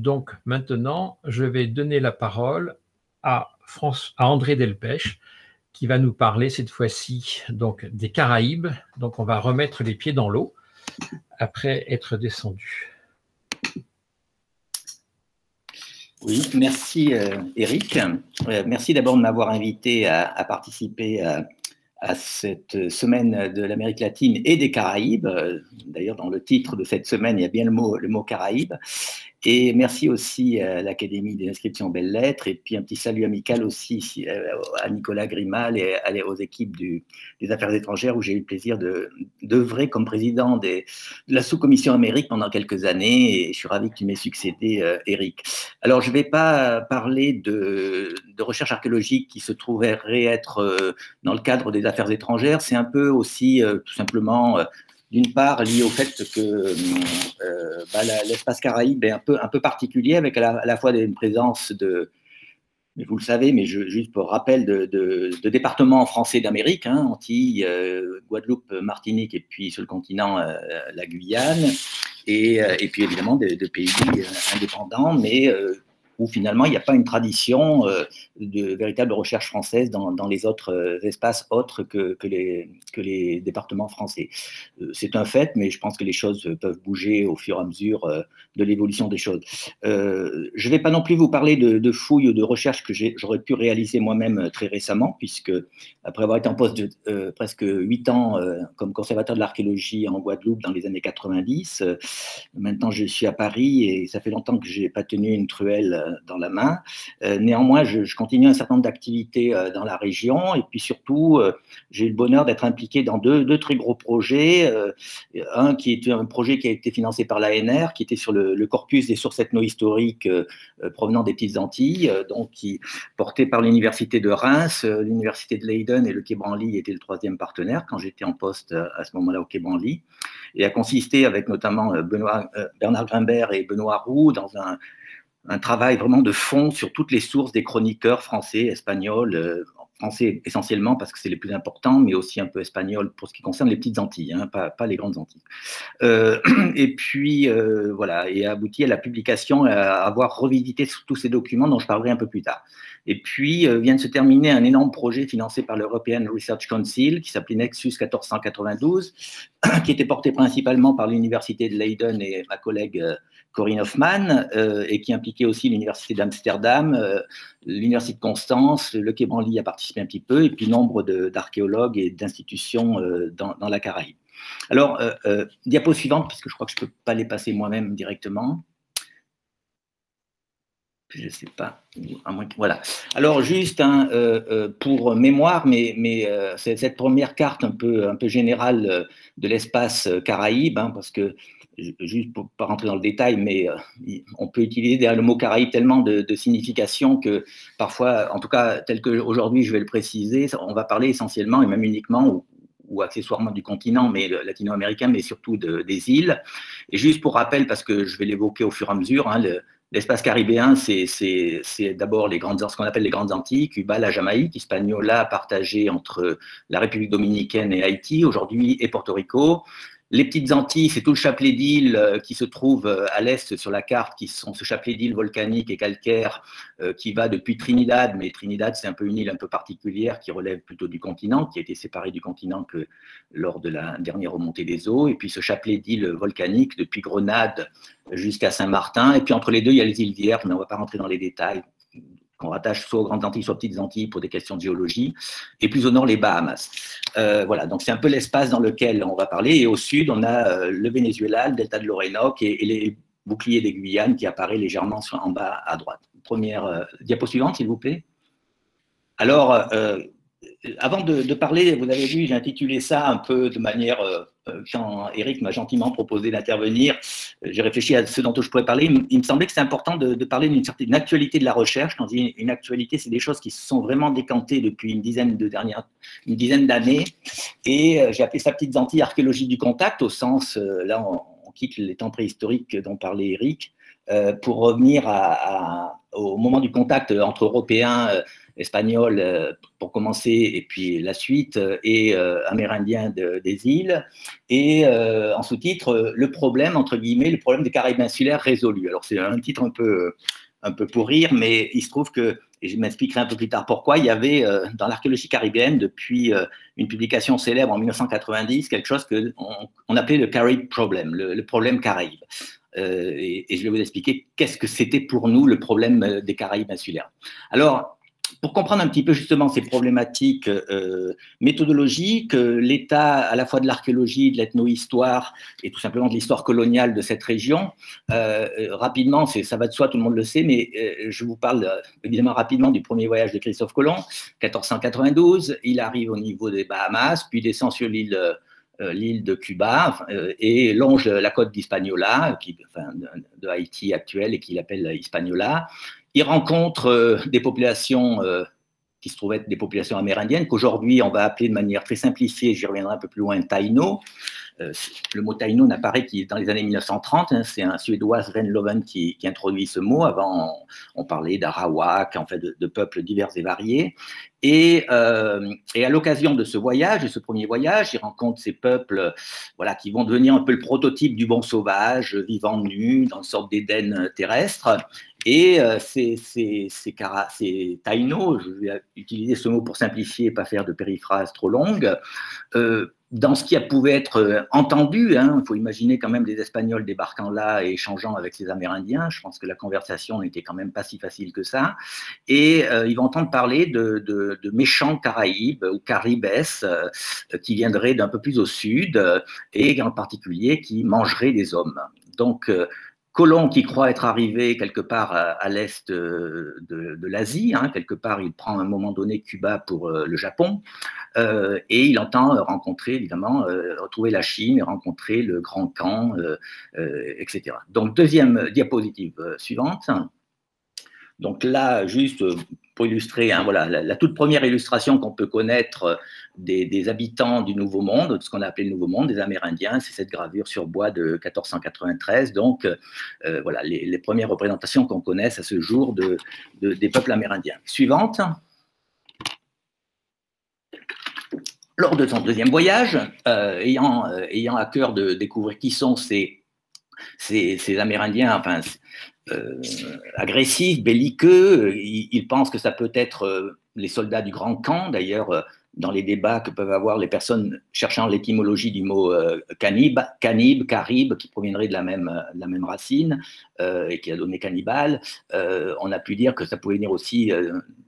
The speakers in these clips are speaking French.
Donc maintenant, je vais donner la parole à André Delpuech, qui va nous parler cette fois-ci des Caraïbes. Donc on va remettre les pieds dans l'eau après être descendu. Oui, merci Eric. Merci d'abord de m'avoir invité à participer à cette semaine de l'Amérique latine et des Caraïbes. D'ailleurs, dans le titre de cette semaine, il y a bien le mot Caraïbes. Et merci aussi à l'Académie des Inscriptions et Belles Lettres, et puis un petit salut amical aussi à Nicolas Grimal et aux équipes des Affaires étrangères, où j'ai eu le plaisir d'œuvrer comme président de la sous-commission Amérique pendant quelques années, et je suis ravi que tu m'aies succédé, Eric. Alors, je ne vais pas parler de recherche archéologique qui se trouverait être dans le cadre des Affaires étrangères, c'est un peu aussi, tout simplement... D'une part, lié au fait que l'espace Caraïbe est un peu particulier, avec à la fois une présence de, vous le savez, mais juste pour rappel, de départements français d'Amérique, hein, Antilles, Guadeloupe, Martinique, et puis sur le continent, la Guyane, et puis évidemment de pays indépendants, mais où finalement il n'y a pas une tradition de véritable recherche française dans les autres espaces autres que les départements français. C'est un fait, mais je pense que les choses peuvent bouger au fur et à mesure de l'évolution des choses. Je ne vais pas non plus vous parler de fouilles ou de recherches que j'aurais pu réaliser moi-même très récemment, puisque après avoir été en poste de presque 8 ans comme conservateur de l'archéologie en Guadeloupe dans les années 90, maintenant je suis à Paris et ça fait longtemps que je n'ai pas tenu une truelle dans la main. Néanmoins, je continue un certain nombre d'activités dans la région, et puis surtout, j'ai eu le bonheur d'être impliqué dans deux très gros projets. Un qui est un projet qui a été financé par l'ANR, qui était sur le corpus des sources ethno-historiques provenant des Petites Antilles, donc qui porté par l'Université de Reims, l'Université de Leyden et le Quai Branly était le troisième partenaire quand j'étais en poste à ce moment-là au Quai Branly, et a consisté avec notamment Bernard Grimbert et Benoît Roux dans un travail vraiment de fond sur toutes les sources des chroniqueurs français, espagnols, français essentiellement parce que c'est les plus importants, mais aussi un peu espagnols pour ce qui concerne les Petites Antilles, hein, pas les Grandes Antilles. Et puis, voilà, et abouti à la publication, à avoir revisité tous ces documents dont je parlerai un peu plus tard. Et puis, vient de se terminer un énorme projet financé par l'European Research Council qui s'appelait Nexus 1492, qui était porté principalement par l'Université de Leyden et ma collègue Corinne Hofman, et qui impliquait aussi l'Université d'Amsterdam, l'Université de Constance, le Quai Branly a participé un petit peu, et puis nombre d'archéologues et d'institutions dans la Caraïbe. Alors, diapo suivante, puisque je crois que je ne peux pas les passer moi-même directement. Je ne sais pas, à moins que, voilà. Alors juste hein, pour mémoire, mais c'est cette première carte un peu générale de l'espace Caraïbe, hein, parce que, juste pour ne pas rentrer dans le détail, mais on peut utiliser le mot Caraïbe tellement de significations que parfois, en tout cas tel qu'aujourd'hui je vais le préciser, on va parler essentiellement et même uniquement ou accessoirement du continent mais latino-américain, mais surtout des îles. Et juste pour rappel, parce que je vais l'évoquer au fur et à mesure, hein, l'espace caribéen, c'est d'abord ce qu'on appelle les Grandes Antilles, Cuba, la Jamaïque, Hispaniola, partagée entre la République dominicaine et Haïti, aujourd'hui, et Porto Rico. Les Petites Antilles, c'est tout le chapelet d'îles qui se trouve à l'est sur la carte, qui sont ce chapelet d'îles volcaniques et calcaires qui va depuis Trinidad, mais Trinidad c'est un peu une île un peu particulière qui relève plutôt du continent, qui a été séparée du continent que lors de la dernière remontée des eaux, et puis ce chapelet d'îles volcaniques depuis Grenade jusqu'à Saint-Martin, et puis entre les deux il y a les îles Vierges, mais on ne va pas rentrer dans les détails, qu'on rattache soit aux Grandes Antilles, soit aux Petites Antilles pour des questions de géologie, et plus au nord, les Bahamas. Voilà, donc c'est un peu l'espace dans lequel on va parler, et au sud, on a le Venezuela, le delta de l'Orénoque, et les boucliers des Guyanes qui apparaît légèrement en bas à droite. Première diapo suivante, s'il vous plaît. Alors, avant de parler, vous avez vu, j'ai intitulé ça un peu de manière... quand Eric m'a gentiment proposé d'intervenir, j'ai réfléchi à ce dont je pourrais parler. Il me semblait que c'est important de parler d'une certaine actualité de la recherche. Quand on dit une actualité, c'est des choses qui se sont vraiment décantées depuis une dizaine d'années. Et j'ai appelé ça Petites Antilles archéologie du contact, au sens, là on quitte les temps préhistoriques dont parlait Eric, pour revenir au moment du contact entre Européens espagnol pour commencer, et puis la suite, et amérindien des îles, et en sous-titre, le problème, entre guillemets, le problème des Caraïbes insulaires résolu. Alors c'est un titre un peu pour rire, mais il se trouve que, et je m'expliquerai un peu plus tard pourquoi, il y avait dans l'archéologie caribéenne, depuis une publication célèbre en 1990, quelque chose qu'on appelait le Caraïbe Problem, le problème Caraïbe. Et je vais vous expliquer qu'est-ce que c'était pour nous le problème des Caraïbes insulaires. Alors, pour comprendre un petit peu justement ces problématiques méthodologiques, l'état à la fois de l'archéologie, de l'ethno-histoire et tout simplement de l'histoire coloniale de cette région, rapidement, ça va de soi, tout le monde le sait, mais je vous parle évidemment rapidement du premier voyage de Christophe Colomb, 1492, il arrive au niveau des Bahamas, puis descend sur l'île de Cuba et longe la côte d'Hispaniola, enfin, de Haïti actuelle et qu'il appelle Hispaniola. Il rencontre des populations qui se trouvaient être des populations amérindiennes, qu'aujourd'hui on va appeler de manière très simplifiée, j'y reviendrai un peu plus loin, Taïno. Le mot Taïno n'apparaît que dans les années 1930, hein, c'est un Suédois, Sven Loven, qui introduit ce mot. Avant, on parlait d'Arawak, en fait, de peuples divers et variés. Et à l'occasion de ce voyage, de ce premier voyage, il rencontre ces peuples voilà, qui vont devenir un peu le prototype du bon sauvage, vivant nu, dans une sorte d'Éden terrestre. Et ces Taïnos, je vais utiliser ce mot pour simplifier et pas faire de périphrases trop longues, dans ce qui pouvait être entendu, hein, faut imaginer quand même des Espagnols débarquant là et échangeant avec les Amérindiens, je pense que la conversation n'était quand même pas si facile que ça, et ils vont entendre parler de méchants Caraïbes ou Caribes qui viendraient d'un peu plus au sud et en particulier qui mangeraient des hommes. Donc, Colomb qui croit être arrivé quelque part à l'est de l'Asie, hein, quelque part il prend à un moment donné Cuba pour le Japon, et il entend rencontrer évidemment, retrouver la Chine, rencontrer le Grand Camp, etc. Donc deuxième diapositive suivante. Donc là, juste pour illustrer, hein, voilà, la toute première illustration qu'on peut connaître des habitants du Nouveau Monde, de ce qu'on a appelé le Nouveau Monde, des Amérindiens, c'est cette gravure sur bois de 1493. Donc voilà, les premières représentations qu'on connaisse à ce jour des peuples amérindiens. Suivante. Lors de son deuxième voyage, ayant à cœur de découvrir qui sont ces Amérindiens, enfin, agressifs, belliqueux, ils pensent que ça peut être les soldats du Grand Camp, d'ailleurs dans les débats que peuvent avoir les personnes cherchant l'étymologie du mot canibe, caribe, qui proviendrait de la même racine et qui a donné cannibale, on a pu dire que ça pouvait venir aussi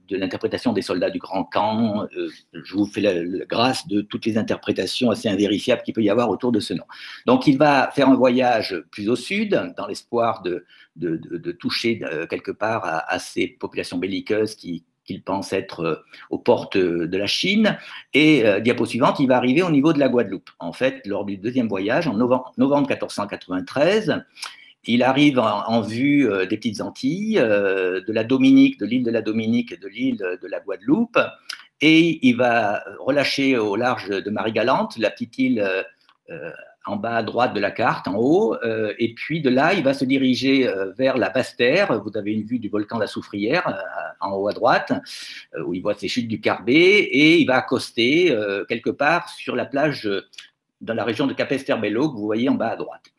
de l'interprétation des soldats du Grand Camp. Je vous fais la grâce de toutes les interprétations assez invérifiables qu'il peut y avoir autour de ce nom. Donc il va faire un voyage plus au sud, dans l'espoir de toucher quelque part à ces populations belliqueuses qu'il pense être aux portes de la Chine. Et diapo suivante, il va arriver au niveau de la Guadeloupe. En fait, lors du deuxième voyage, en novembre 1493, il arrive en vue des Petites Antilles, de la Dominique, de l'île de la Dominique et de l'île de la Guadeloupe. Et il va relâcher au large de Marie-Galante, la petite île en bas à droite de la carte, en haut, et puis de là, il va se diriger vers la Basse-Terre. Vous avez une vue du volcan de la Soufrière, en haut à droite, où il voit ces chutes du Carbet, et il va accoster quelque part sur la plage dans la région de Capesterre-Bello, que vous voyez en bas à droite.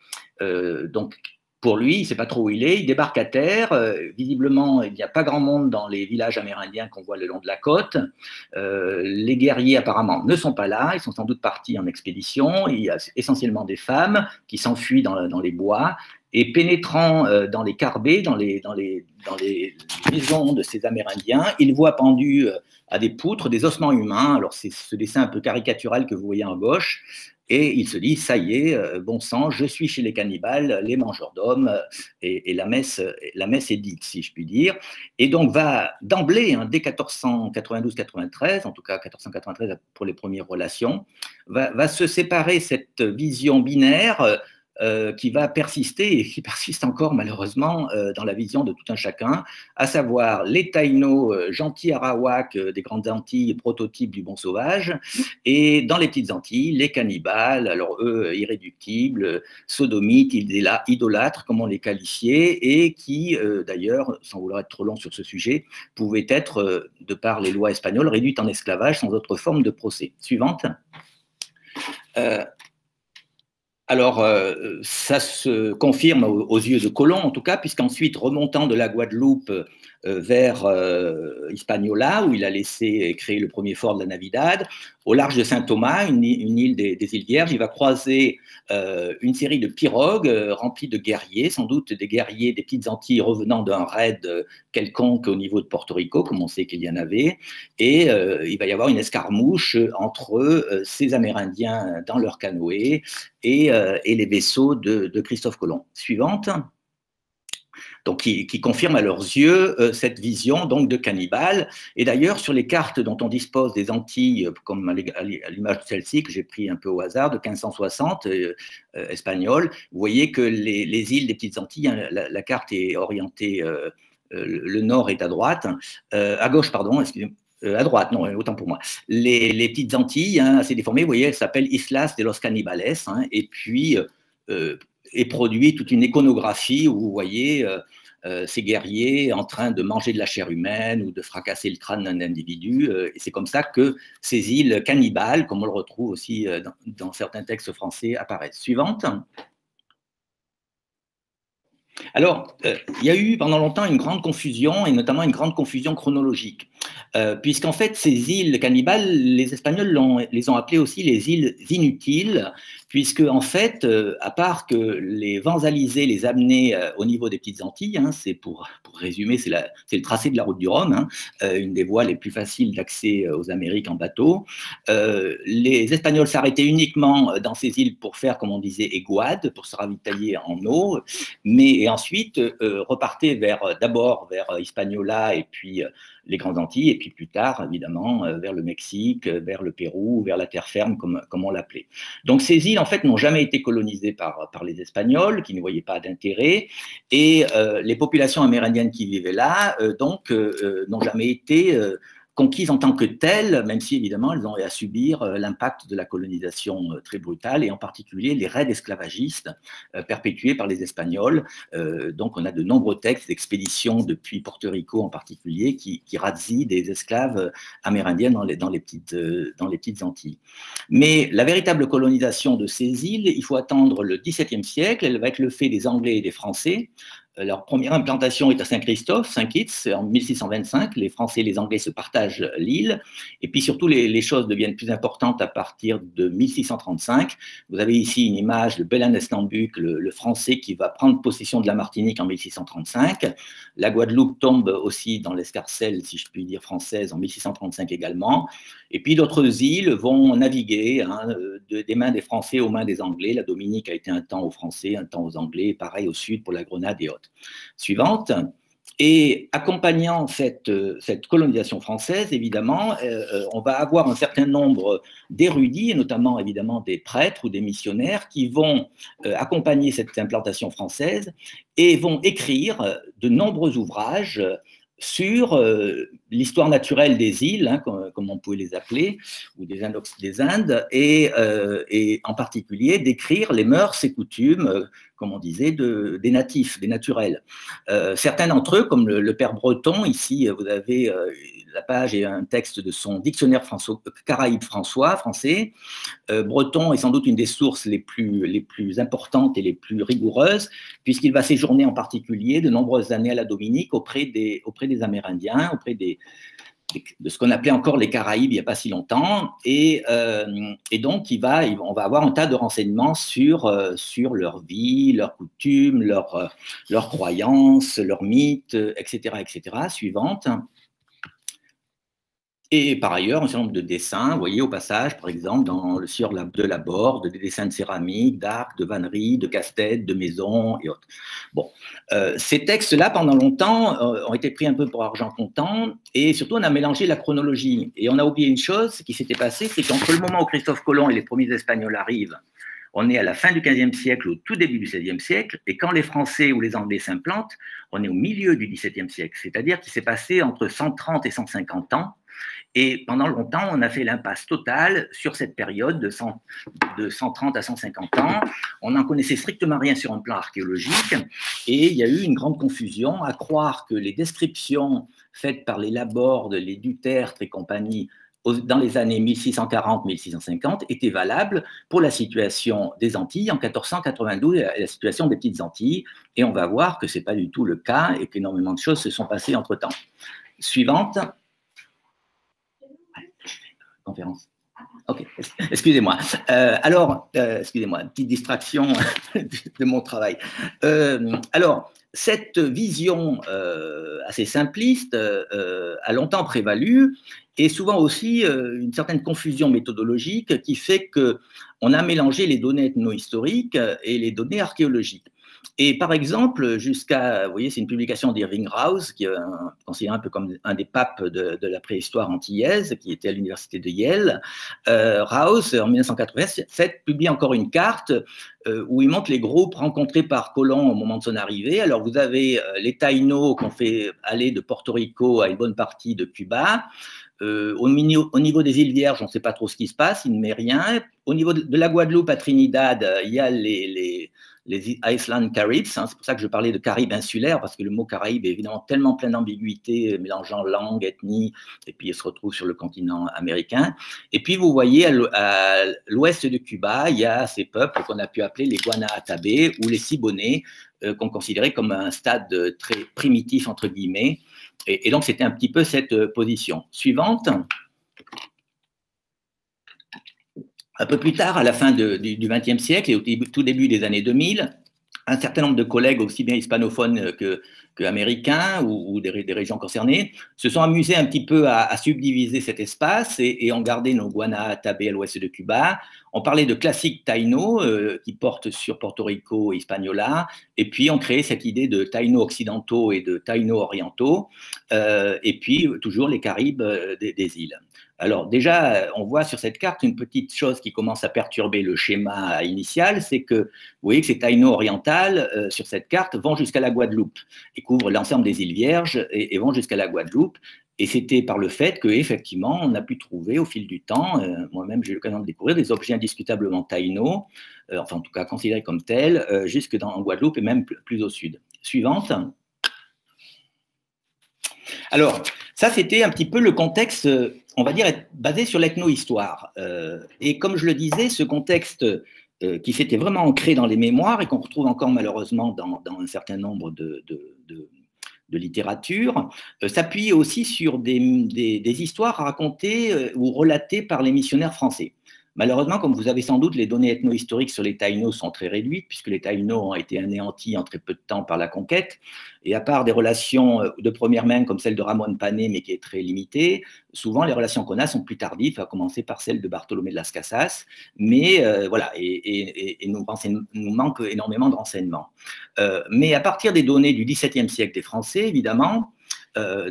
Donc, pour lui, il ne sait pas trop où il est, il débarque à terre, visiblement il n'y a pas grand monde dans les villages amérindiens qu'on voit le long de la côte, les guerriers apparemment ne sont pas là, ils sont sans doute partis en expédition, il y a essentiellement des femmes qui s'enfuient dans les bois, et pénétrant dans les carbets, dans les maisons de ces Amérindiens, ils voient pendus à des poutres des ossements humains, alors c'est ce dessin un peu caricatural que vous voyez en gauche, et il se dit, ça y est, bon sang, je suis chez les cannibales, les mangeurs d'hommes, et la messe est dite, si je puis dire. Et donc va d'emblée, hein, dès 1492-93, en tout cas 1493 pour les premières relations, va se séparer cette vision binaire qui va persister et qui persiste encore malheureusement dans la vision de tout un chacun, à savoir les Taïnos gentils arawaks des Grandes Antilles, prototypes du bon sauvage, et dans les Petites Antilles, les cannibales, alors eux irréductibles, sodomites, idolâtres comme on les qualifiait, et qui d'ailleurs, sans vouloir être trop long sur ce sujet, pouvaient être, de par les lois espagnoles, réduites en esclavage sans autre forme de procès. Suivante. Alors, ça se confirme aux yeux de Colomb, en tout cas, puisqu'ensuite, remontant de la Guadeloupe vers Hispaniola, où il a laissé créer le premier fort de la Navidad, au large de Saint-Thomas, une île des îles Vierges, il va croiser une série de pirogues remplies de guerriers, sans doute des guerriers des Petites Antilles revenant d'un raid quelconque au niveau de Porto Rico, comme on sait qu'il y en avait, et il va y avoir une escarmouche entre ces Amérindiens dans leur canoë et les vaisseaux de Christophe Colomb. Suivante. Donc, qui confirme à leurs yeux cette vision donc, de cannibale. Et d'ailleurs, sur les cartes dont on dispose des Antilles, comme à l'image de celle-ci, que j'ai pris un peu au hasard, de 1560 espagnole, vous voyez que les îles des Petites Antilles, hein, la carte est orientée, le nord est à droite, à gauche, pardon, excusez-moi. À droite, non, autant pour moi. Les Petites Antilles, hein, assez déformées, vous voyez, elles s'appellent Islas de los Cannibales, hein, et puis est produit toute une iconographie où vous voyez ces guerriers en train de manger de la chair humaine ou de fracasser le crâne d'un individu. Et c'est comme ça que ces îles cannibales, comme on le retrouve aussi dans certains textes français, apparaissent. Suivante. Alors, il y a eu pendant longtemps une grande confusion, et notamment une grande confusion chronologique, puisqu'en fait, ces îles cannibales, les Espagnols les ont appelées aussi les îles inutiles, puisque en fait, à part que les vents alizés les amenaient au niveau des Petites Antilles, hein, c'est pour résumer, c'est le tracé de la route du Rhum, hein, une des voies les plus faciles d'accès aux Amériques en bateau, les Espagnols s'arrêtaient uniquement dans ces îles pour faire, comme on disait, aiguade, pour se ravitailler en eau, mais ensuite repartaient d'abord vers Hispaniola et puis les Grandes Antilles, et puis plus tard, évidemment, vers le Mexique, vers le Pérou, vers la terre ferme, comme on l'appelait. Donc ces îles, en fait, n'ont jamais été colonisées par les Espagnols, qui ne voyaient pas d'intérêt, et les populations amérindiennes qui vivaient là, donc, n'ont jamais été conquises en tant que telles, même si, évidemment, elles ont à subir l'impact de la colonisation très brutale, et en particulier les raids esclavagistes perpétués par les Espagnols. Donc, on a de nombreux textes d'expéditions depuis Porto Rico en particulier qui razzient des esclaves amérindiens dans les Petites Antilles. Mais la véritable colonisation de ces îles, il faut attendre le XVIIe siècle, elle va être le fait des Anglais et des Français. Leur première implantation est à Saint-Christophe, Saint-Kitts, en 1625. Les Français et les Anglais se partagent l'île. Et puis surtout, les choses deviennent plus importantes à partir de 1635. Vous avez ici une image de Belin d'Estambuc, le Français qui va prendre possession de la Martinique en 1635. La Guadeloupe tombe aussi dans l'escarcelle, si je puis dire, française en 1635 également. Et puis d'autres îles vont naviguer, hein, des mains des Français aux mains des Anglais. La Dominique a été un temps aux Français, un temps aux Anglais. Pareil au sud pour la Grenade et autres. Suivante. Et accompagnant cette colonisation française, évidemment, on va avoir un certain nombre d'érudits, et notamment évidemment des prêtres ou des missionnaires, qui vont accompagner cette implantation française et vont écrire de nombreux ouvrages sur l'histoire naturelle des îles, hein, comme on pouvait les appeler, ou des Indes, et en particulier décrire les mœurs et coutumes, comme on disait, des natifs, des naturels. Certains d'entre eux, comme le père Breton, ici vous avez la page et un texte de son dictionnaire Caraïbes français. Breton est sans doute une des sources les plus importantes et les plus rigoureuses, puisqu'il va séjourner en particulier de nombreuses années à la Dominique auprès des Amérindiens, auprès de ce qu'on appelait encore les Caraïbes il n'y a pas si longtemps, et donc on va avoir un tas de renseignements sur leur vie, leurs coutumes, leurs croyances, leurs mythes, etc. Suivante. Et par ailleurs, un certain nombre de dessins, vous voyez au passage, par exemple, dans le Sieur de la Borde, des dessins de céramique, d'arcs, de vanneries, de casse-têtes, de maisons et autres. Bon, ces textes-là, pendant longtemps, ont été pris un peu pour argent comptant, et surtout, on a mélangé la chronologie. Et on a oublié une chose qui s'était passée, c'est qu'entre le moment où Christophe Colomb et les premiers Espagnols arrivent, on est à la fin du XVe siècle, au tout début du XVIe siècle, et quand les Français ou les Anglais s'implantent, on est au milieu du XVIIe siècle, c'est-à-dire qu'il s'est passé entre 130 et 150 ans, et pendant longtemps, on a fait l'impasse totale sur cette période de 130 à 150 ans. On n'en connaissait strictement rien sur un plan archéologique, et il y a eu une grande confusion à croire que les descriptions faites par les La Borde, les Du Tertre et compagnie, dans les années 1640-1650, étaient valables pour la situation des Antilles en 1492 et la situation des Petites Antilles. Et on va voir que ce n'est pas du tout le cas et qu'énormément de choses se sont passées entre-temps. Suivante. Conférence. Ok, excusez-moi. Excusez-moi, petite distraction de mon travail. Cette vision assez simpliste a longtemps prévalu, et souvent aussi une certaine confusion méthodologique qui fait qu'on a mélangé les données ethno-historiques et les données archéologiques. Et par exemple, jusqu'à, vous voyez, c'est une publication d'Irving Rouse, qui est considéré un peu comme un des papes de la préhistoire antillaise, qui était à l'université de Yale. Rouse, en 1987, publie encore une carte où il montre les groupes rencontrés par Colomb au moment de son arrivée. Alors, vous avez les Taïnos qu'on fait aller de Porto Rico à une bonne partie de Cuba. Au niveau des îles Vierges, on ne sait pas trop ce qui se passe, il ne met rien. Au niveau de la Guadeloupe à Trinidad, il y a les Island Caribs, hein, c'est pour ça que je parlais de Caraïbes insulaires, parce que le mot Caraïbes est évidemment tellement plein d'ambiguïté, mélangeant langue, ethnie, et puis il se retrouve sur le continent américain. Et puis vous voyez, à l'ouest de Cuba, il y a ces peuples qu'on a pu appeler les Guanahatabés ou les Siboney, qu'on considérait comme un stade très primitif, entre guillemets. Et donc c'était un petit peu cette position. Suivante. Un peu plus tard, à la fin du XXe siècle et au tout début des années 2000, un certain nombre de collègues, aussi bien hispanophones qu'américains ou des régions concernées, se sont amusés un petit peu à subdiviser cet espace et ont gardé nos Guanahatabés à l'ouest de Cuba. On parlait de classiques Taïnos qui portent sur Porto Rico et Hispaniola, et puis on créait cette idée de Taïnos occidentaux et de Taïnos orientaux, et puis toujours les Caribes des îles. Alors déjà, on voit sur cette carte une petite chose qui commence à perturber le schéma initial, c'est que vous voyez que ces Taïnos orientales sur cette carte vont jusqu'à la Guadeloupe et couvrent l'ensemble des îles Vierges et vont jusqu'à la Guadeloupe. Et c'était par le fait qu'effectivement, on a pu trouver au fil du temps, moi-même j'ai eu l'occasion de découvrir, des objets indiscutablement Taïnos, enfin en tout cas considérés comme tels, jusque en Guadeloupe et même plus au sud. Suivante. Alors, ça c'était un petit peu le contexte, on va dire, basé sur l'ethno-histoire. Et comme je le disais, ce contexte qui s'était vraiment ancré dans les mémoires et qu'on retrouve encore malheureusement dans un certain nombre de littérature, s'appuie aussi sur des histoires racontées ou relatées par les missionnaires français. Malheureusement, comme vous avez sans doute, les données ethno-historiques sur les Taïnos sont très réduites, puisque les Taïnos ont été anéantis en très peu de temps par la conquête, et à part des relations de première main comme celle de Ramon Pané, mais qui est très limitée, souvent les relations qu'on a sont plus tardives, à commencer par celle de Bartholomé de Las Casas, mais voilà, et nous manque énormément de renseignements. Mais à partir des données du XVIIe siècle des Français, évidemment,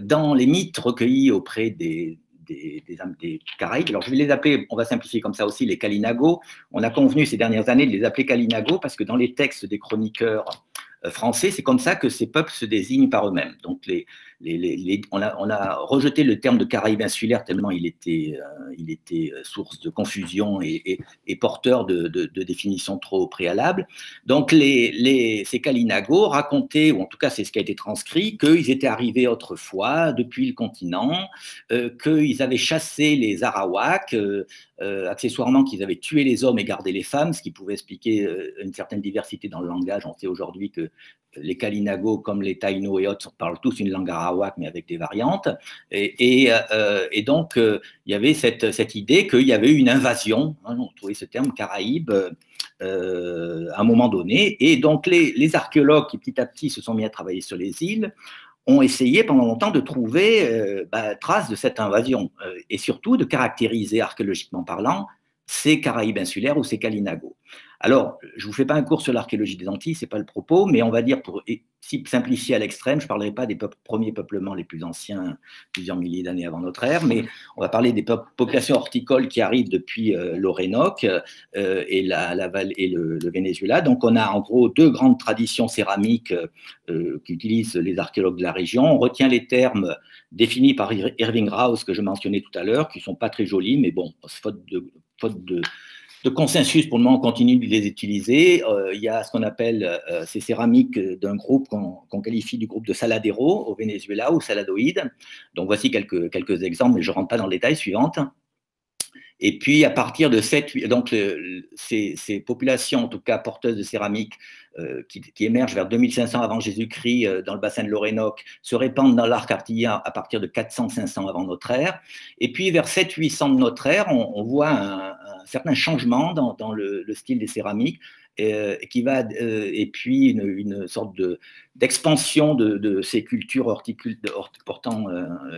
dans les mythes recueillis auprès des Caraïbes. Alors, je vais les appeler, on va simplifier comme ça aussi, les Kalinago. On a convenu ces dernières années de les appeler Kalinago parce que dans les textes des chroniqueurs français, c'est comme ça que ces peuples se désignent par eux-mêmes. Donc, on a rejeté le terme de Caraïbes insulaires tellement il était source de confusion et porteur de définitions trop préalables. Donc, ces Kalinago racontaient, ou en tout cas c'est ce qui a été transcrit, qu'ils étaient arrivés autrefois depuis le continent, qu'ils avaient chassé les Arawaks, accessoirement qu'ils avaient tué les hommes et gardé les femmes, ce qui pouvait expliquer une certaine diversité dans le langage. On sait aujourd'hui que les Kalinago, comme les Taïnos et autres, parlent tous une langue arawak, mais avec des variantes. Et donc, il y avait cette idée qu'il y avait une invasion, hein, on trouvait ce terme Caraïbe à un moment donné. Et donc, les archéologues qui petit à petit se sont mis à travailler sur les îles ont essayé pendant longtemps de trouver trace de cette invasion et surtout de caractériser archéologiquement parlant ces Caraïbes insulaires ou ces Kalinago. Alors, je ne vous fais pas un cours sur l'archéologie des Antilles, ce n'est pas le propos, mais on va dire, pour si simplifier à l'extrême, je ne parlerai pas des premiers peuplements les plus anciens, plusieurs milliers d'années avant notre ère, mais on va parler des populations horticoles qui arrivent depuis l'Orénoque et le Venezuela. Donc, on a en gros deux grandes traditions céramiques qu'utilisent les archéologues de la région. On retient les termes définis par Irving Rouse, que je mentionnais tout à l'heure, qui ne sont pas très jolis, mais bon, faute de consensus, pour le moment, on continue de les utiliser. Il y a ce qu'on appelle ces céramiques d'un groupe qu'on qualifie du groupe de Saladero au Venezuela, ou Saladoïdes. Donc voici quelques exemples, mais je ne rentre pas dans le détail. Suivante. Et puis, à partir de ces populations, en tout cas porteuses de céramique, qui émergent vers 2500 avant Jésus-Christ dans le bassin de l'Orénoque, se répandent dans l'arc artilien à partir de 400-500 avant notre ère. Et puis, vers 700-800 de notre ère, on voit un certain changement dans le style des céramiques, et puis une sorte d'expansion de ces cultures portant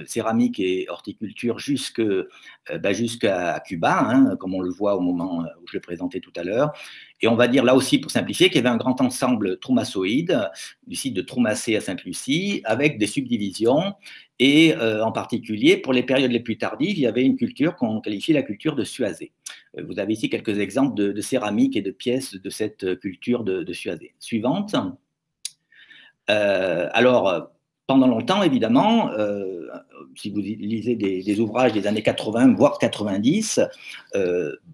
céramique et horticulture jusqu'à Cuba, hein, comme on le voit au moment où je le présentais tout à l'heure. Et on va dire là aussi, pour simplifier, qu'il y avait un grand ensemble troumassoïde du site de Troumacé à Sainte-Lucie, avec des subdivisions, et en particulier, pour les périodes les plus tardives, il y avait une culture qu'on qualifie la culture de Suazé. Vous avez ici quelques exemples de céramiques et de pièces de cette culture de Suazé. Suivante. Alors, pendant longtemps, évidemment, si vous lisez des ouvrages des années 80, voire 90,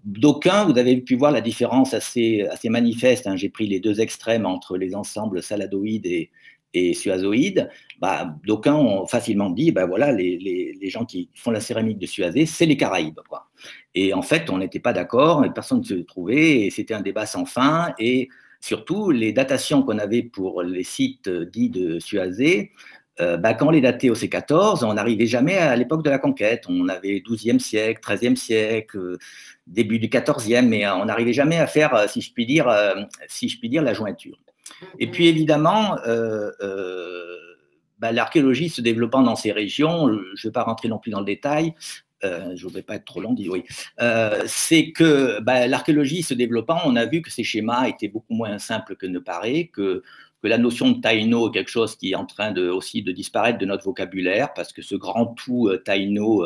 d'aucuns, vous avez pu voir la différence assez manifeste, hein. J'ai pris les deux extrêmes entre les ensembles saladoïdes et suazoïdes. Bah, d'aucuns ont facilement dit, bah voilà, les gens qui font la céramique de Suazé, c'est les Caraïbes, quoi. Et en fait, on n'était pas d'accord, personne ne se trouvait, et c'était un débat sans fin, et surtout, les datations qu'on avait pour les sites dits de Suazé, quand on les datait au C14, on n'arrivait jamais à l'époque de la conquête. On avait 12e siècle, 13e siècle, début du 14e, mais on n'arrivait jamais à faire, si je puis dire, la jointure. Et puis évidemment, l'archéologie se développant dans ces régions, je ne vais pas rentrer non plus dans le détail, je ne vais pas être trop long, oui. C'est que l'archéologie se développant, on a vu que ces schémas étaient beaucoup moins simples que ne paraît, que la notion de taïno est quelque chose qui est en train aussi de disparaître de notre vocabulaire, parce que ce grand tout taïno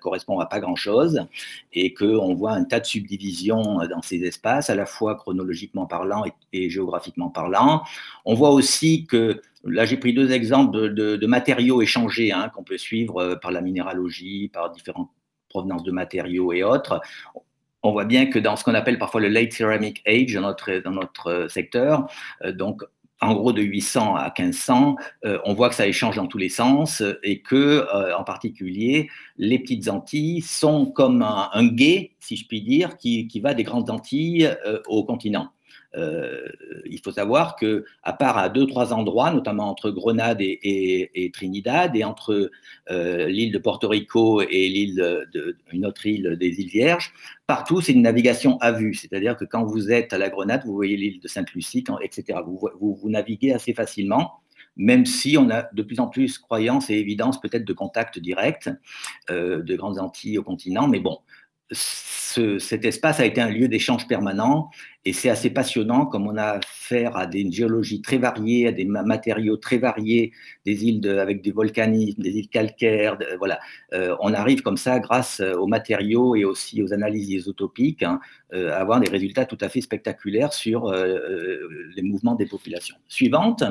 correspond à pas grand-chose, et qu'on voit un tas de subdivisions dans ces espaces, à la fois chronologiquement parlant et géographiquement parlant. On voit aussi que, là j'ai pris deux exemples de matériaux échangés, hein, qu'on peut suivre par la minéralogie, par différentes provenances de matériaux et autres. On voit bien que dans ce qu'on appelle parfois le Late Ceramic Age, dans notre secteur, donc en gros, de 800 à 1500, on voit que ça échange dans tous les sens et que, en particulier, les petites Antilles sont comme un gué, si je puis dire, qui va des grandes Antilles au continent. Il faut savoir que, à part à 2-3 endroits, notamment entre Grenade et Trinidad, et entre l'île de Porto Rico et une autre île des îles Vierges, partout c'est une navigation à vue, c'est-à-dire que quand vous êtes à la Grenade, vous voyez l'île de Sainte-Lucie, etc. Vous naviguez assez facilement, même si on a de plus en plus croyances et évidences peut-être de contact direct de grandes Antilles au continent, mais bon. Cet espace a été un lieu d'échange permanent et c'est assez passionnant, comme on a affaire à des géologies très variées, à des matériaux très variés, des îles avec des volcanismes, des îles calcaires, voilà. On arrive comme ça, grâce aux matériaux et aussi aux analyses isotopiques, hein, à avoir des résultats tout à fait spectaculaires sur les mouvements des populations. Suivante.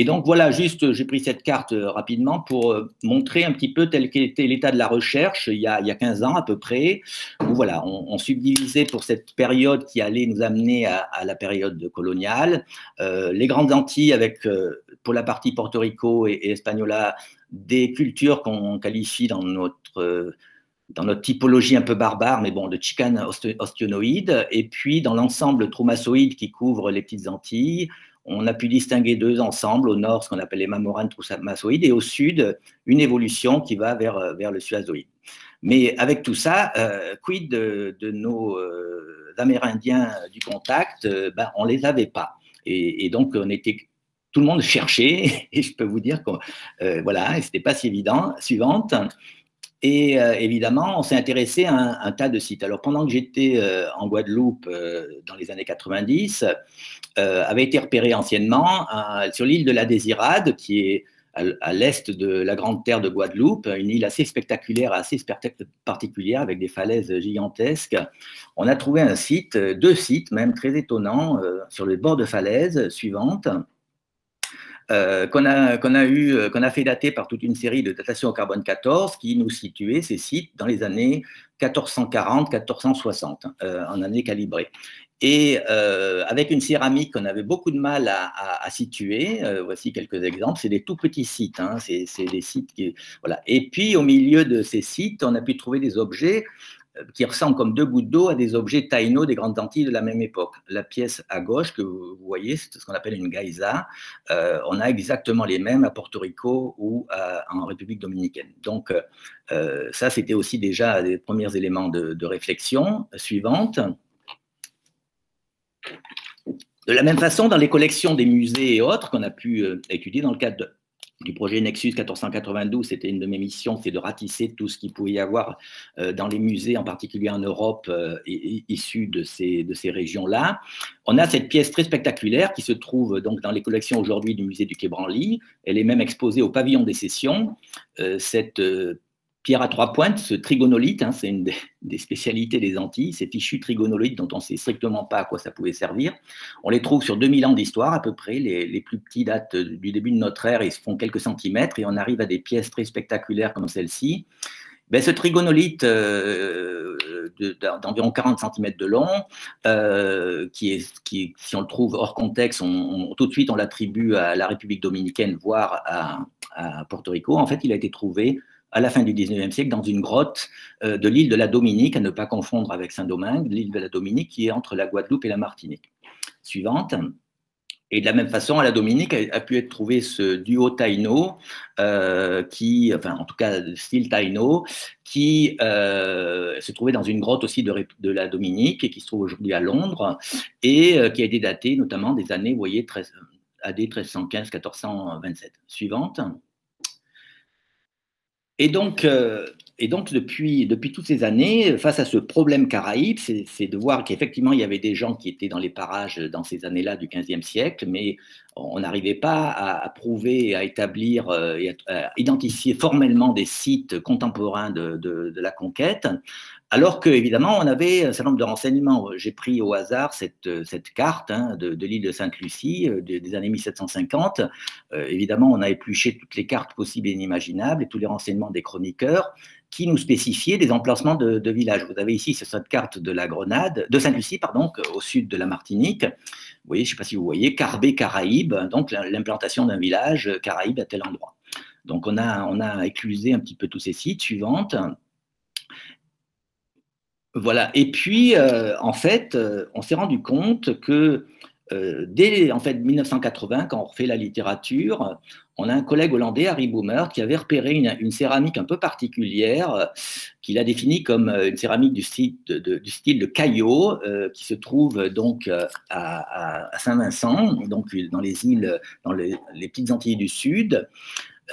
Et donc voilà, juste, j'ai pris cette carte rapidement pour montrer un petit peu tel qu'était l'état de la recherche il y a 15 ans à peu près, où voilà, on subdivisait pour cette période qui allait nous amener à la période coloniale, les grandes Antilles avec, pour la partie Porto Rico et Hispaniola, des cultures qu'on qualifie dans notre typologie un peu barbare, mais bon, de chicanes ostéonoïdes, et puis dans l'ensemble troumassoïde qui couvre les petites Antilles, on a pu distinguer deux ensembles, au nord, ce qu'on appelle les mamoranes troumassoïdes, et au sud, une évolution qui va vers le suazoïde. Mais avec tout ça, quid de nos Amérindiens du contact, on ne les avait pas. Et donc, tout le monde cherchait, et je peux vous dire que voilà, ce n'était pas si évident. Suivante. Et évidemment, on s'est intéressé à un tas de sites. Alors, pendant que j'étais en Guadeloupe dans les années 90, avait été repéré anciennement sur l'île de la Désirade, qui est à l'est de la grande terre de Guadeloupe, une île assez spectaculaire, assez particulière, avec des falaises gigantesques. On a trouvé un site, deux sites même très étonnants, sur le bord de falaises suivantes, qu'on a fait dater par toute une série de datations au carbone 14 qui nous situaient ces sites dans les années 1440-1460, en années calibrées. Et avec une céramique qu'on avait beaucoup de mal à situer, voici quelques exemples, c'est des tout petits sites, hein, c'est des sites qui, voilà. Et puis au milieu de ces sites, on a pu trouver des objets qui ressemblent comme deux gouttes d'eau à des objets taïnos des Grandes Antilles de la même époque. La pièce à gauche que vous voyez, c'est ce qu'on appelle une gaïza. On a exactement les mêmes à Porto Rico ou en République dominicaine. Donc ça, c'était aussi déjà les premiers éléments de réflexion suivante. De la même façon, dans les collections des musées et autres qu'on a pu étudier dans le cadre du projet Nexus 1492, c'était une de mes missions, c'est de ratisser tout ce qu'il pouvait y avoir dans les musées, en particulier en Europe, issus de ces régions-là. On a cette pièce très spectaculaire qui se trouve donc dans les collections aujourd'hui du musée du Quai Branly. Elle est même exposée au pavillon des sessions. Cette pierre à trois pointes, ce trigonolithe, hein, c'est une des spécialités des Antilles, ces fichus trigonolithes dont on ne sait strictement pas à quoi ça pouvait servir. On les trouve sur 2000 ans d'histoire à peu près, les plus petits datent du début de notre ère, ils se font quelques centimètres et on arrive à des pièces très spectaculaires comme celle-ci. Ben, ce trigonolithe d'environ 40 cm de long, qui, si on le trouve hors contexte, tout de suite on l'attribue à la République dominicaine, voire à Porto Rico. En fait, il a été trouvé à la fin du 19e siècle, dans une grotte de l'île de la Dominique, à ne pas confondre avec Saint-Domingue, l'île de la Dominique qui est entre la Guadeloupe et la Martinique. Suivante. Et de la même façon, à la Dominique a pu être trouvé ce duo taïno, enfin en tout cas style taïno, qui se trouvait dans une grotte aussi de la Dominique et qui se trouve aujourd'hui à Londres, et qui a été daté notamment des années, vous voyez, AD 1315-1427. Suivante. Et donc depuis toutes ces années, face à ce problème Caraïbes, c'est de voir qu'effectivement, il y avait des gens qui étaient dans les parages dans ces années-là du XVe siècle, mais on n'arrivait pas à prouver, à établir et à identifier formellement des sites contemporains de la conquête, alors qu'évidemment, on avait un certain nombre de renseignements. J'ai pris au hasard cette carte, hein, de l'île de Sainte-Lucie des années 1750. Évidemment, on a épluché toutes les cartes possibles et inimaginables et tous les renseignements des chroniqueurs qui nous spécifiaient des emplacements de villages. Vous avez ici sur cette carte de la Grenade, de Sainte-Lucie, pardon, au sud de la Martinique. Vous voyez, je ne sais pas si vous voyez, Carbet, Caraïbes, donc l'implantation d'un village Caraïbes à tel endroit. Donc on a éclusé un petit peu tous ces sites. Suivantes. Voilà. Et puis, en fait, on s'est rendu compte que dès en fait, 1980, quand on refait la littérature, on a un collègue hollandais, Harry Boomert, qui avait repéré une céramique un peu particulière, qu'il a définie comme une céramique du style de Cayo, qui se trouve donc à St-Vincent, donc dans les îles, dans les Petites Antilles du Sud.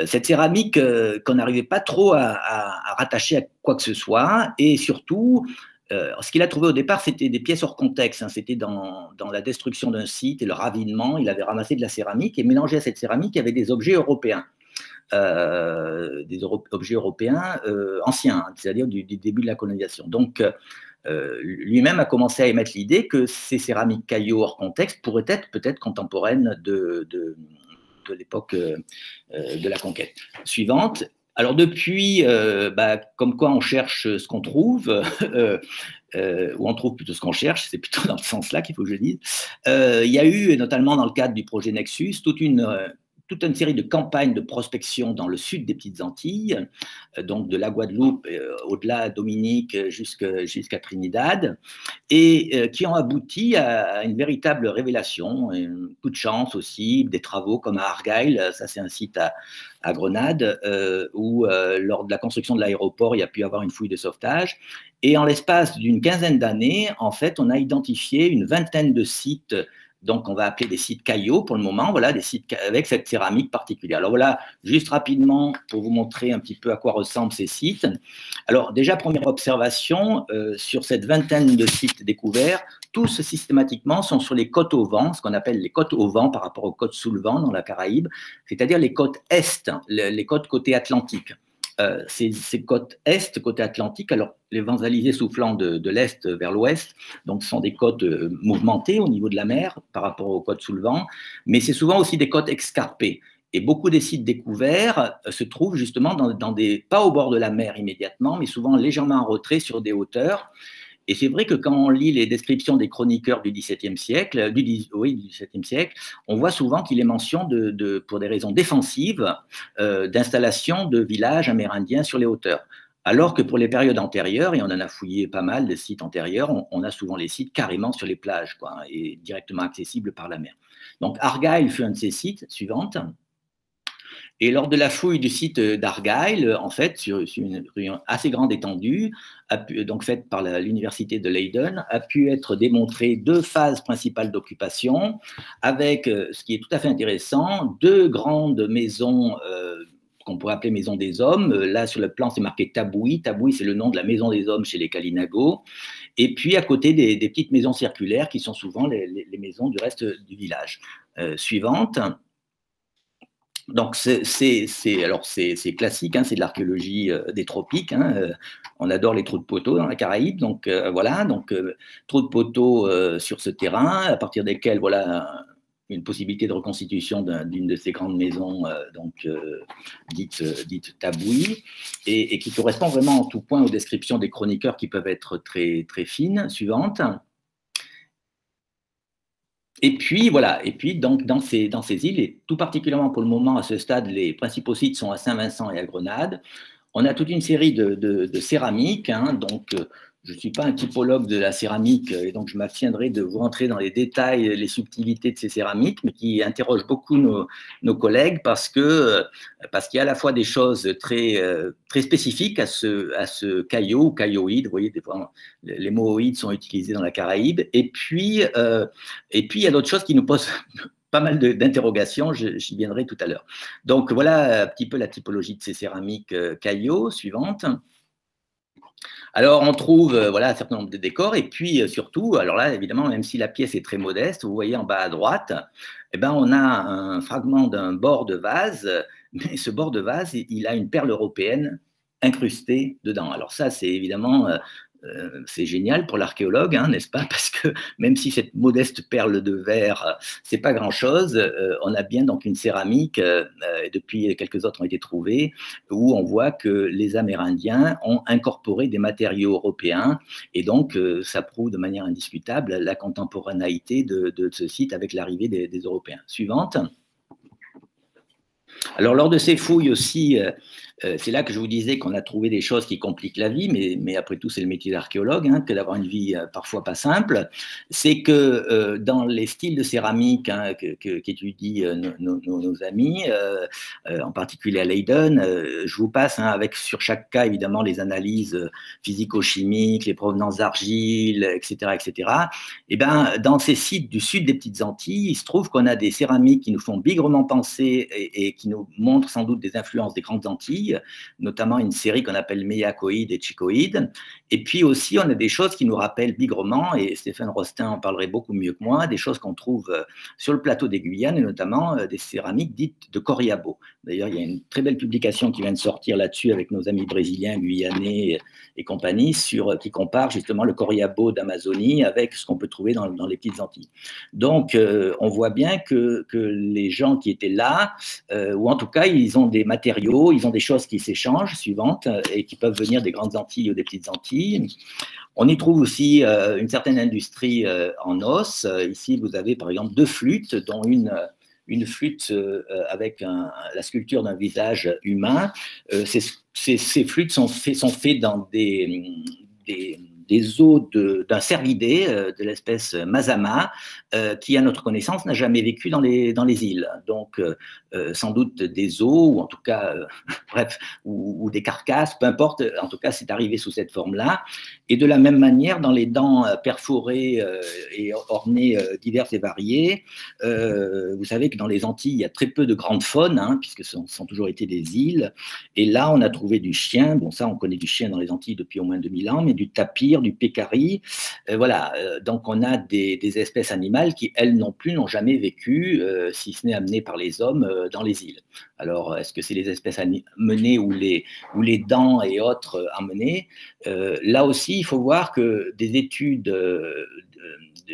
Cette céramique qu'on n'arrivait pas trop à rattacher à quoi que ce soit, et surtout, ce qu'il a trouvé au départ, c'était des pièces hors contexte, hein, c'était dans la destruction d'un site et le ravinement, il avait ramassé de la céramique, et mélangé à cette céramique, il y avait des objets européens. Objets européens anciens, hein, c'est-à-dire du début de la colonisation. Donc, lui-même a commencé à émettre l'idée que ces céramiques caillots hors contexte pourraient être peut-être contemporaines de l'époque de la conquête. Suivante. Alors depuis, comme quoi on cherche ce qu'on trouve, ou on trouve plutôt ce qu'on cherche, c'est plutôt dans le sens-là qu'il faut que je dise, il y a eu, et notamment dans le cadre du projet Nexus, toute une série de campagnes de prospection dans le sud des Petites Antilles, donc de la Guadeloupe, au-delà Dominique jusqu'à Trinidad, et qui ont abouti à une véritable révélation, coup de chance aussi, des travaux comme à Argyle, ça c'est un site à Grenade, où lors de la construction de l'aéroport, il y a pu avoir une fouille de sauvetage. Et en l'espace d'une quinzaine d'années, en fait, on a identifié une vingtaine de sites Donc, on va appeler des sites Cayo pour le moment, voilà, des sites avec cette céramique particulière. Alors voilà, juste rapidement, pour vous montrer un petit peu à quoi ressemblent ces sites. Alors déjà, première observation, sur cette vingtaine de sites découverts, tous systématiquement sont sur les côtes au vent, ce qu'on appelle les côtes au vent par rapport aux côtes sous le vent dans la Caraïbe, c'est-à-dire les côtes est, les côtes côté Atlantique. Ces côtes est, côté Atlantique, alors les vents alizés soufflant de l'est vers l'ouest, donc ce sont des côtes mouvementées au niveau de la mer par rapport aux côtes sous le vent, mais c'est souvent aussi des côtes escarpées. Et beaucoup des sites découverts se trouvent justement pas au bord de la mer immédiatement, mais souvent légèrement en retrait sur des hauteurs. Et c'est vrai que quand on lit les descriptions des chroniqueurs du XVIIe siècle, on voit souvent qu'il est mention, pour des raisons défensives, d'installation de villages amérindiens sur les hauteurs. Alors que pour les périodes antérieures, et on en a fouillé pas mal de sites antérieurs, on a souvent les sites carrément sur les plages, quoi, et directement accessibles par la mer. Donc Argyle fut un de ces sites suivantes. Et lors de la fouille du site d'Argyle, en fait, sur une assez grande étendue, donc faite par l'Université de Leyden, a pu être démontré deux phases principales d'occupation, avec, ce qui est tout à fait intéressant, deux grandes maisons qu'on pourrait appeler maison des hommes. Là, sur le plan, c'est marqué Taboui. Taboui, c'est le nom de la maison des hommes chez les Kalinago. Et puis, à côté des petites maisons circulaires, qui sont souvent les maisons du reste du village. Suivante. Donc, c'est classique, hein, c'est de l'archéologie des tropiques. Hein, on adore les trous de poteaux dans la Caraïbe. Donc, voilà, donc trous de poteaux sur ce terrain, à partir desquels, voilà, une possibilité de reconstitution d'une de ces grandes maisons dites tabouis, et qui correspond vraiment en tout point aux descriptions des chroniqueurs qui peuvent être très, très fines. Suivante. Et puis, voilà, et puis donc, dans ces îles, et tout particulièrement pour le moment, à ce stade, les principaux sites sont à St-Vincent et à Grenade. On a toute une série de céramiques, hein, donc je ne suis pas un typologue de la céramique, et donc je m'abstiendrai de vous rentrer dans les détails, les subtilités de ces céramiques, mais qui interrogent beaucoup nos collègues, parce qu'il y a à la fois des choses très, très spécifiques à ce caillot ou cailloïde, vous voyez, des fois, les mots oïdes sont utilisés dans la Caraïbe, et puis il y a d'autres choses qui nous posent pas mal d'interrogations, j'y viendrai tout à l'heure. Donc voilà un petit peu la typologie de ces céramiques caillots, suivante. Alors, on trouve voilà, un certain nombre de décors, et puis surtout, alors là, évidemment, même si la pièce est très modeste, vous voyez en bas à droite, eh ben, on a un fragment d'un bord de vase, mais ce bord de vase, il a une perle européenne incrustée dedans. Alors ça, c'est évidemment... c'est génial pour l'archéologue, hein, n'est-ce pas? Parce que même si cette modeste perle de verre, c'est pas grand-chose, on a bien donc une céramique, et depuis quelques autres ont été trouvées, où on voit que les Amérindiens ont incorporé des matériaux européens, et donc ça prouve de manière indiscutable la contemporanéité de ce site avec l'arrivée des Européens. Suivante. Alors, lors de ces fouilles aussi, c'est là que je vous disais qu'on a trouvé des choses qui compliquent la vie, mais après tout, c'est le métier d'archéologue, hein, que d'avoir une vie parfois pas simple. C'est que dans les styles de céramique, hein, qu'étudient nos amis, en particulier à Leyden, je vous passe, hein, avec sur chaque cas, évidemment, les analyses physico-chimiques, les provenances d'argile, etc., etc. Et ben, dans ces sites du sud des Petites Antilles, il se trouve qu'on a des céramiques qui nous font bigrement penser et qui nous montrent sans doute des influences des grandes Antilles, notamment une série qu'on appelle méacoïde et chicoïde. Et puis aussi, on a des choses qui nous rappellent bigrement, et Stéphane Rostin en parlerait beaucoup mieux que moi, des choses qu'on trouve sur le plateau des Guyanes, et notamment des céramiques dites de Coriabo. D'ailleurs, il y a une très belle publication qui vient de sortir là-dessus avec nos amis brésiliens, guyanais et compagnie, qui compare justement le Coriabo d'Amazonie avec ce qu'on peut trouver dans les Petites Antilles. Donc, on voit bien que les gens qui étaient là, ou en tout cas, ils ont des matériaux, ils ont des choses qui s'échangent, suivantes, et qui peuvent venir des Grandes Antilles ou des Petites Antilles. On y trouve aussi une certaine industrie en os. Ici, vous avez par exemple deux flûtes, dont une flûte avec la sculpture d'un visage humain. Ces flûtes sont faites dans des des os d'un cervidé de l'espèce Mazama, qui, à notre connaissance, n'a jamais vécu dans les îles. Donc, sans doute des os, ou en tout cas, bref, ou des carcasses, peu importe, en tout cas, c'est arrivé sous cette forme-là. Et de la même manière, dans les dents perforées et ornées diverses et variées, vous savez que dans les Antilles, il y a très peu de grandes faunes, hein, puisque ce ont toujours été des îles. Et là, on a trouvé du chien. Bon, ça, on connaît du chien dans les Antilles depuis au moins 2000 ans, mais du tapir, du pécari. Voilà, donc on a des espèces animales qui, elles non plus, n'ont jamais vécu, si ce n'est amenées par les hommes dans les îles. Alors, est-ce que c'est les espèces amenées ou les dents et autres amenées? Là aussi, il faut voir que des études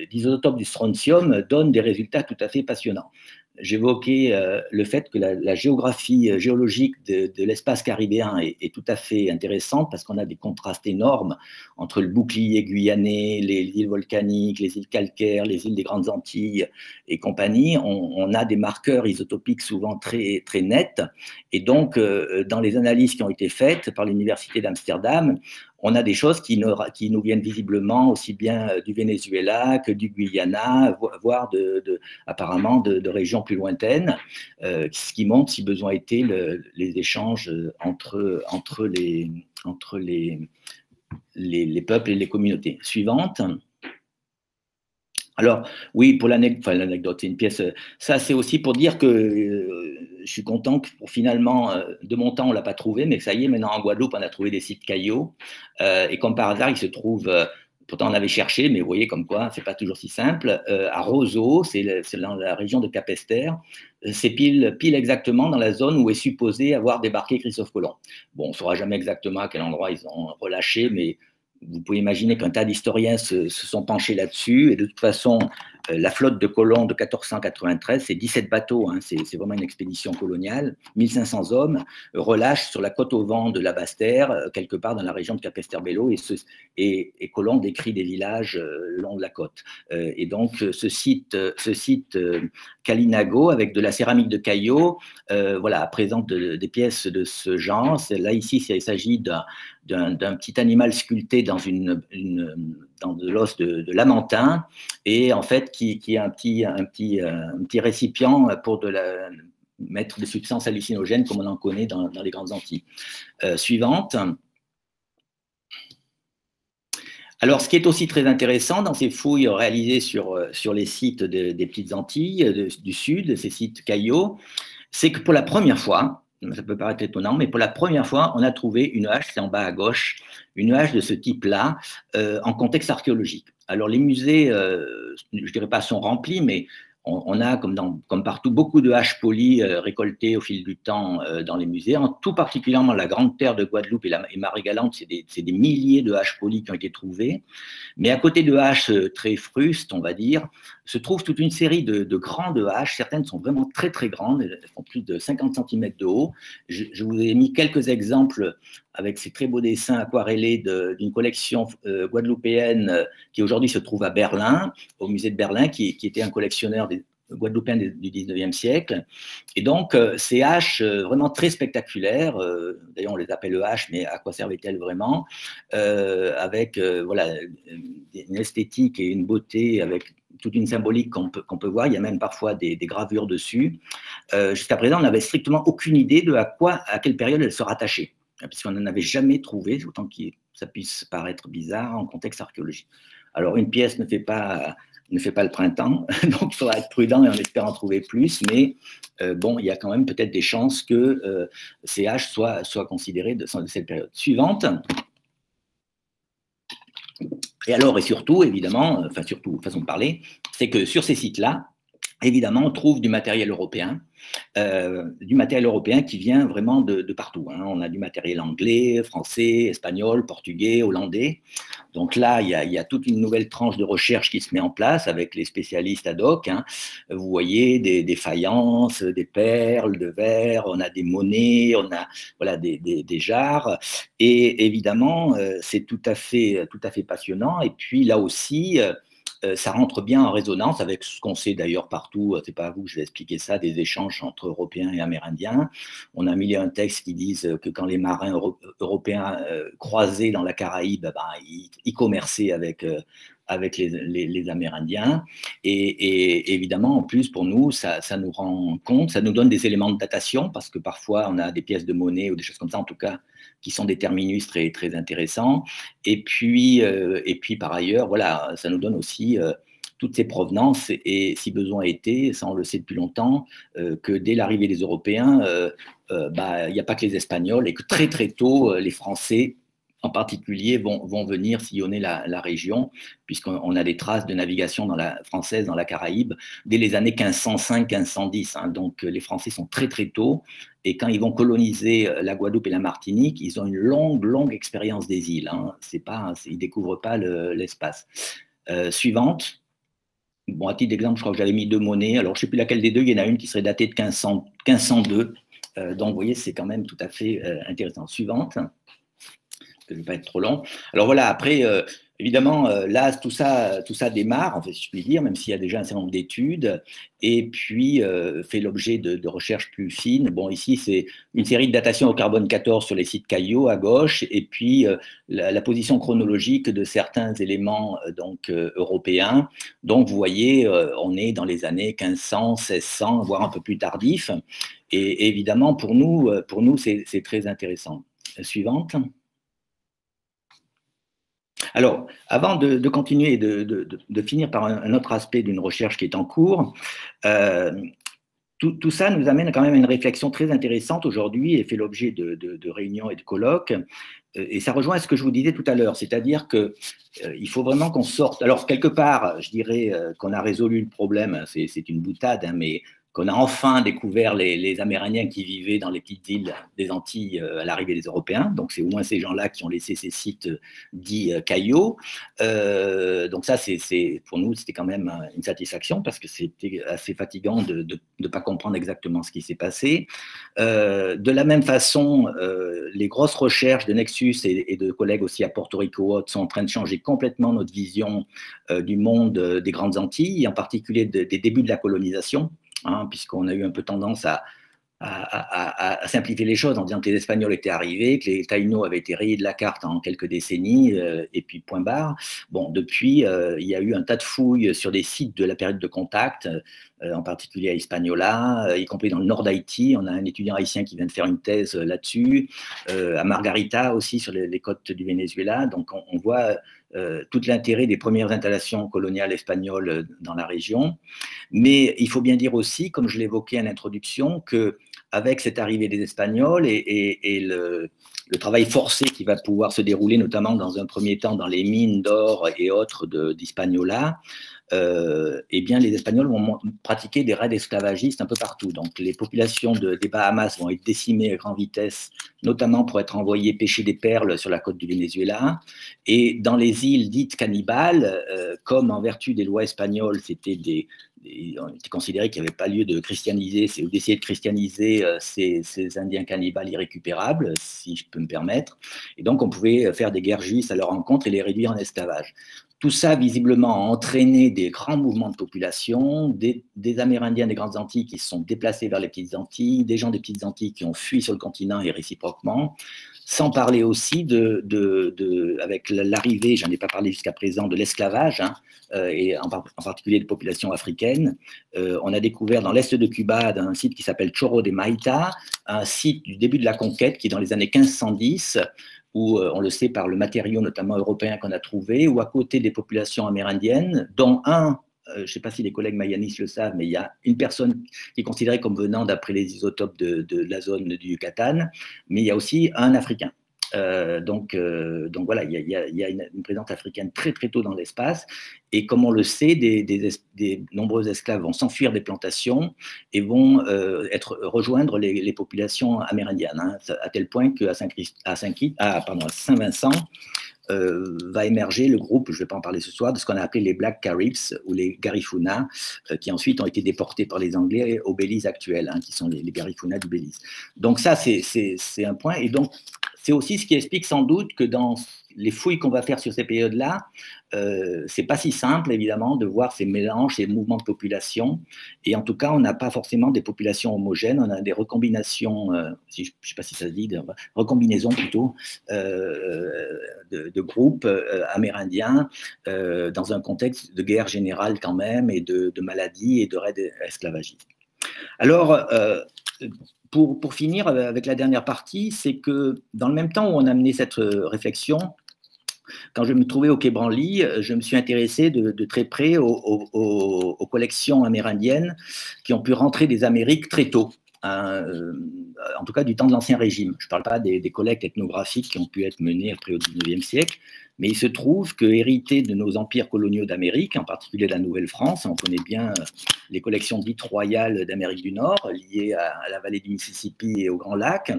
d'isotopes du strontium donnent des résultats tout à fait passionnants. J'évoquais le fait que la géographie géologique de l'espace caribéen est tout à fait intéressante, parce qu'on a des contrastes énormes entre le bouclier guyanais, les îles volcaniques, les îles calcaires, les îles des Grandes Antilles et compagnie. On a des marqueurs isotopiques souvent très, très nets. Et donc, dans les analyses qui ont été faites par l'Université d'Amsterdam, on a des choses qui nous viennent visiblement aussi bien du Venezuela que du Guyana, voire apparemment de régions plus lointaines, ce qui montre, si besoin était, les échanges entre les peuples et les communautés. Suivante. Alors, oui, pour l'anecdote, c'est une pièce. Ça, c'est aussi pour dire que je suis content que finalement, de mon temps, on ne l'a pas trouvé, mais ça y est, maintenant en Guadeloupe, on a trouvé des sites Cayo. Et comme par hasard, il se trouve, pourtant on avait cherché, mais vous voyez comme quoi, ce n'est pas toujours si simple, à Roseau, c'est dans la région de Capesterre. C'est pile exactement dans la zone où est supposé avoir débarqué Christophe Colomb. Bon, on ne saura jamais exactement à quel endroit ils ont relâché, mais vous pouvez imaginer qu'un tas d'historiens se sont penchés là-dessus. Et de toute façon, la flotte de colons de 1493, c'est 17 bateaux, hein, c'est vraiment une expédition coloniale, 1500 hommes, relâchent sur la côte au vent de la Basse-Terre, quelque part dans la région de Capesterre-Bello, et Colomb décrit des villages le long de la côte. Et donc, ce site Kalinago, avec de la céramique de Cayo, voilà, présente des pièces de ce genre. Là, ici, il s'agit d'un petit animal sculpté dans de l'os de lamantin, et en fait qui est un petit récipient pour mettre des substances hallucinogènes comme on en connaît dans les Grandes Antilles. Suivante. Alors, ce qui est aussi très intéressant dans ces fouilles réalisées sur les sites des Petites Antilles du Sud, ces sites Cayo, c'est que pour la première fois, ça peut paraître étonnant, mais pour la première fois, on a trouvé une hache, c'est en bas à gauche, une hache de ce type-là, en contexte archéologique. Alors, les musées, je ne dirais pas sont remplis, mais on a, comme partout, beaucoup de haches polies récoltées au fil du temps dans les musées, en tout particulièrement la Grande Terre de Guadeloupe et Marie-Galante, c'est des milliers de haches polies qui ont été trouvées. Mais à côté de haches très frustes, on va dire, se trouve toute une série de grandes haches. Certaines sont vraiment très très grandes, elles font plus de 50 cm de haut. Je vous ai mis quelques exemples avec ces très beaux dessins aquarellés d'une collection guadeloupéenne qui aujourd'hui se trouve à Berlin, au musée de Berlin, qui était un collectionneur guadeloupéen du 19e siècle. Et donc, ces haches vraiment très spectaculaires, d'ailleurs on les appelle haches, mais à quoi servaient-elles vraiment, avec voilà, une esthétique et une beauté, avec toute une symbolique qu'on peut voir, il y a même parfois des gravures dessus. Jusqu'à présent, on n'avait strictement aucune idée de à quelle période elles se rattachaient, puisqu'on n'en avait jamais trouvé, autant que ça puisse paraître bizarre en contexte archéologique. Alors, une pièce ne fait pas le printemps, donc il faudra être prudent et on espère en trouver plus, mais bon, il y a quand même peut-être des chances que ces haches soient considérées de cette période. Suivante. Et alors, et surtout, évidemment, enfin surtout, façon de parler, c'est que sur ces sites-là, évidemment, on trouve du matériel européen. Du matériel européen qui vient vraiment de partout, hein. On a du matériel anglais, français, espagnol, portugais, hollandais. Donc là, il y a toute une nouvelle tranche de recherche qui se met en place avec les spécialistes ad hoc, hein. Vous voyez des faïences, des perles, de verre, on a des monnaies, on a voilà, des jarres. Et évidemment, c'est tout à fait passionnant. Et puis là aussi, ça rentre bien en résonance avec ce qu'on sait d'ailleurs partout, c'est pas à vous que je vais expliquer ça, des échanges entre Européens et Amérindiens. On a mis un texte qui dit que quand les marins européens croisaient dans la Caraïbe, bah, ils commerçaient avec les Amérindiens, et évidemment, en plus, pour nous, ça nous rend compte, ça nous donne des éléments de datation, parce que parfois, on a des pièces de monnaie ou des choses comme ça, en tout cas, qui sont déterministes et très intéressants, et puis par ailleurs, voilà, ça nous donne aussi toutes ces provenances, et si besoin était, ça on le sait depuis longtemps, que dès l'arrivée des Européens, bah, il n'y a pas que les Espagnols, et que très très tôt, les Français, en particulier, vont venir sillonner la région, puisqu'on a des traces de navigation française dans la Caraïbe dès les années 1505-1510. Hein, donc, les Français sont très, très tôt. Et quand ils vont coloniser la Guadeloupe et la Martinique, ils ont une longue, longue expérience des îles. Hein, ils ne découvrent pas l'espace. Suivante. Bon, à titre d'exemple, je crois que j'avais mis deux monnaies. Alors, je ne sais plus laquelle des deux. Il y en a une qui serait datée de 1502. Donc, vous voyez, c'est quand même tout à fait intéressant. Suivante. Je ne vais pas être trop long. Alors voilà, après, évidemment, là, tout ça démarre, en fait, si je puis dire, même s'il y a déjà un certain nombre d'études, et puis fait l'objet de recherches plus fines. Bon, ici, c'est une série de datations au carbone 14 sur les sites Cayo, à gauche, et puis la position chronologique de certains éléments donc, européens. Donc, vous voyez, on est dans les années 1500, 1600, voire un peu plus tardif. Et évidemment, pour nous c'est très intéressant. Suivante. Alors, avant de continuer et de finir par un autre aspect d'une recherche qui est en cours, tout ça nous amène quand même à une réflexion très intéressante aujourd'hui et fait l'objet de réunions et de colloques. Et ça rejoint à ce que je vous disais tout à l'heure, c'est-à-dire qu'il faut vraiment qu'on sorte. Alors, quelque part, je dirais qu'on a résolu le problème, c'est une boutade, hein, mais qu'on a enfin découvert les Amérindiens qui vivaient dans les petites îles des Antilles à l'arrivée des Européens. Donc, c'est au moins ces gens-là qui ont laissé ces sites dits Cayo. Donc, ça, pour nous, c'était quand même une satisfaction parce que c'était assez fatigant de ne pas comprendre exactement ce qui s'est passé. De la même façon, les grosses recherches de Nexus et de collègues aussi à Porto Rico sont en train de changer complètement notre vision du monde des Grandes Antilles, et en particulier des débuts de la colonisation. Hein, puisqu'on a eu un peu tendance à simplifier les choses en disant que les Espagnols étaient arrivés, que les Taïnos avaient été rayés de la carte en quelques décennies, et puis point barre. Bon, depuis, il y a eu un tas de fouilles sur des sites de la période de contact, en particulier à Hispaniola, y compris dans le nord d'Haïti. On a un étudiant haïtien qui vient de faire une thèse là-dessus, à Margarita aussi, sur les côtes du Venezuela. Donc, on voit tout l'intérêt des premières installations coloniales espagnoles dans la région. Mais il faut bien dire aussi, comme je l'évoquais en introduction, qu'avec cette arrivée des Espagnols et le travail forcé qui va pouvoir se dérouler, notamment dans un premier temps dans les mines d'or et autres d'Hispaniola, eh bien, les Espagnols vont pratiquer des raids esclavagistes un peu partout. Donc, les populations des Bahamas vont être décimées à grande vitesse, notamment pour être envoyées pêcher des perles sur la côte du Venezuela. Et dans les îles dites cannibales, comme en vertu des lois espagnoles, on était considéré qu'il n'y avait pas lieu de christianiser, ou d'essayer de christianiser ces Indiens cannibales irrécupérables, si je peux me permettre. Et donc, on pouvait faire des guerres justes à leur encontre et les réduire en esclavage. Tout ça, visiblement, a entraîné des grands mouvements de population, des Amérindiens des Grandes Antilles qui se sont déplacés vers les Petites Antilles, des gens des Petites Antilles qui ont fui sur le continent et réciproquement, sans parler aussi avec l'arrivée, j'en ai pas parlé jusqu'à présent, de l'esclavage, hein, et en particulier des populations africaines. On a découvert dans l'est de Cuba un site qui s'appelle Chorro de Maïta, un site du début de la conquête qui, dans les années 1510, où on le sait par le matériau notamment européen qu'on a trouvé, ou à côté des populations amérindiennes, dont je ne sais pas si les collègues Mayanis le savent, mais il y a une personne qui est considérée comme venant d'après les isotopes de la zone du Yucatan, mais il y a aussi un Africain. Donc voilà, il y a une présence africaine très très tôt dans l'espace, et comme on le sait, des nombreux esclaves vont s'enfuir des plantations et vont rejoindre les populations amérindiennes, hein, à tel point qu'à Saint-Vincent va émerger le groupe, je ne vais pas en parler ce soir, de ce qu'on a appelé les Black Caribs ou les Garifuna, qui ensuite ont été déportés par les Anglais au Belize actuel, hein, qui sont les Garifuna du Belize. Donc ça, c'est un point, et donc C'est aussi ce qui explique sans doute que dans les fouilles qu'on va faire sur ces périodes-là, c'est pas si simple, évidemment, de voir ces mélanges, ces mouvements de population. Et en tout cas, on n'a pas forcément des populations homogènes, on a des recombinations, je sais pas si ça se dit, recombinaisons plutôt, de groupes amérindiens dans un contexte de guerre générale quand même, et de maladies et de raids esclavagistes. Alors, pour finir avec la dernière partie, c'est que dans le même temps où on a mené cette réflexion, quand je me trouvais au Quai Branly, je me suis intéressé de très près aux collections amérindiennes qui ont pu rentrer des Amériques très tôt, hein, en tout cas du temps de l'Ancien Régime. Je ne parle pas des collectes ethnographiques qui ont pu être menées après au XIXe siècle, mais il se trouve que, hérité de nos empires coloniaux d'Amérique, en particulier de la Nouvelle-France, on connaît bien les collections dites royales d'Amérique du Nord, liées à la vallée du Mississippi et au Grand Lac.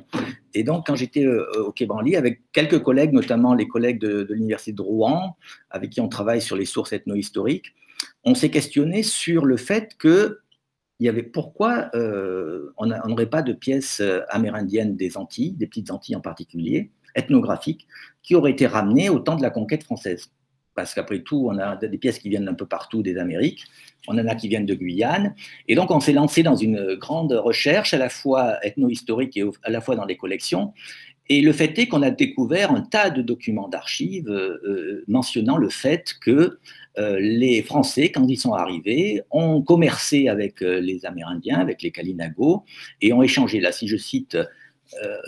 Et donc, quand j'étais au Quai Branly, avec quelques collègues, notamment les collègues de l'Université de Rouen, avec qui on travaille sur les sources ethno-historiques, on s'est questionné sur le fait que il y avait pourquoi on n'aurait pas de pièces amérindiennes des Antilles, des Petites Antilles en particulier, ethnographiques, qui auraient été ramenées au temps de la conquête française. Parce qu'après tout, on a des pièces qui viennent d'un peu partout des Amériques, on en a qui viennent de Guyane, et donc on s'est lancé dans une grande recherche, à la fois ethno-historique et à la fois dans les collections, et le fait est qu'on a découvert un tas de documents d'archives mentionnant le fait que les Français, quand ils sont arrivés, ont commercé avec les Amérindiens, avec les Kalinago, et ont échangé. Là, si je cite...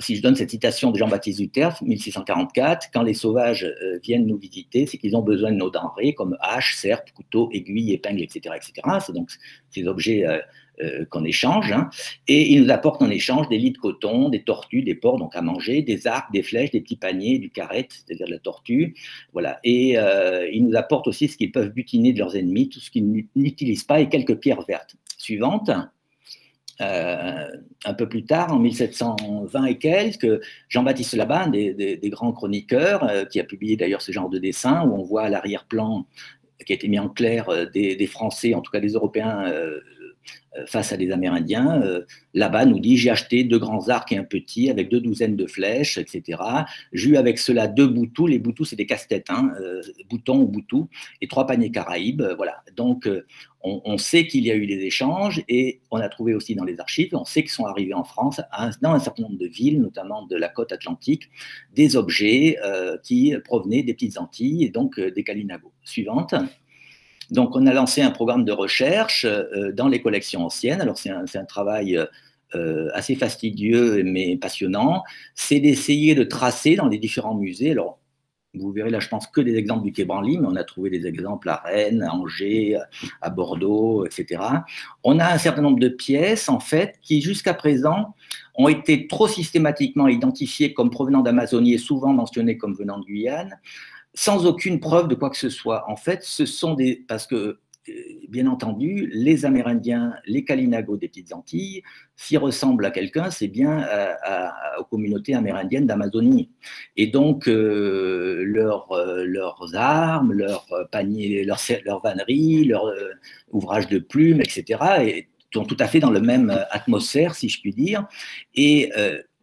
si je donne cette citation de Jean-Baptiste Du Tertre, 1644, quand les sauvages viennent nous visiter, c'est qu'ils ont besoin de nos denrées comme haches, serpes, couteaux, aiguilles, épingles, etc. C'est donc ces objets qu'on échange. Hein. Et ils nous apportent en échange des lits de coton, des tortues, des porcs, donc à manger, des arcs, des flèches, des petits paniers, du carrette, c'est-à-dire de la tortue. Voilà. Et ils nous apportent aussi ce qu'ils peuvent butiner de leurs ennemis, tout ce qu'ils n'utilisent pas et quelques pierres vertes. Suivante. Un peu plus tard, en 1720 et quelques, Jean-Baptiste Labat, des grands chroniqueurs, qui a publié d'ailleurs ce genre de dessin, où on voit à l'arrière-plan, qui a été mis en clair, des Français, en tout cas des Européens, face à des Amérindiens. Labat nous dit « J'ai acheté 2 grands arcs et un petit, avec 2 douzaines de flèches, etc. J'eus avec cela 2 boutous, les boutous c'est des casse-têtes, hein, boutons ou boutous, et 3 paniers Caraïbes, voilà. » Donc on sait qu'il y a eu des échanges, et on a trouvé aussi dans les archives, on sait qu'ils sont arrivés en France, dans un certain nombre de villes, notamment de la côte atlantique, des objets qui provenaient des Petites Antilles, et donc des Kalinago. Suivante. Donc, on a lancé un programme de recherche dans les collections anciennes. Alors, c'est un travail assez fastidieux, mais passionnant. C'est d'essayer de tracer dans les différents musées. Alors, vous verrez là, je pense, que des exemples du Quai Branly, mais on a trouvé des exemples à Rennes, à Angers, à Bordeaux, etc. On a un certain nombre de pièces, en fait, qui, jusqu'à présent, ont été trop systématiquement identifiées comme provenant d'Amazonie et souvent mentionnées comme venant de Guyane, sans aucune preuve de quoi que ce soit. En fait, ce sont des... Parce que, bien entendu, les Amérindiens, les Kalinago des Petites Antilles, s'ils ressemblent à quelqu'un, c'est bien aux communautés amérindiennes d'Amazonie. Et donc, leurs armes, leurs paniers, leurs vanneries, leurs ouvrages de plumes, etc., sont tout à fait dans la même atmosphère, si je puis dire. Et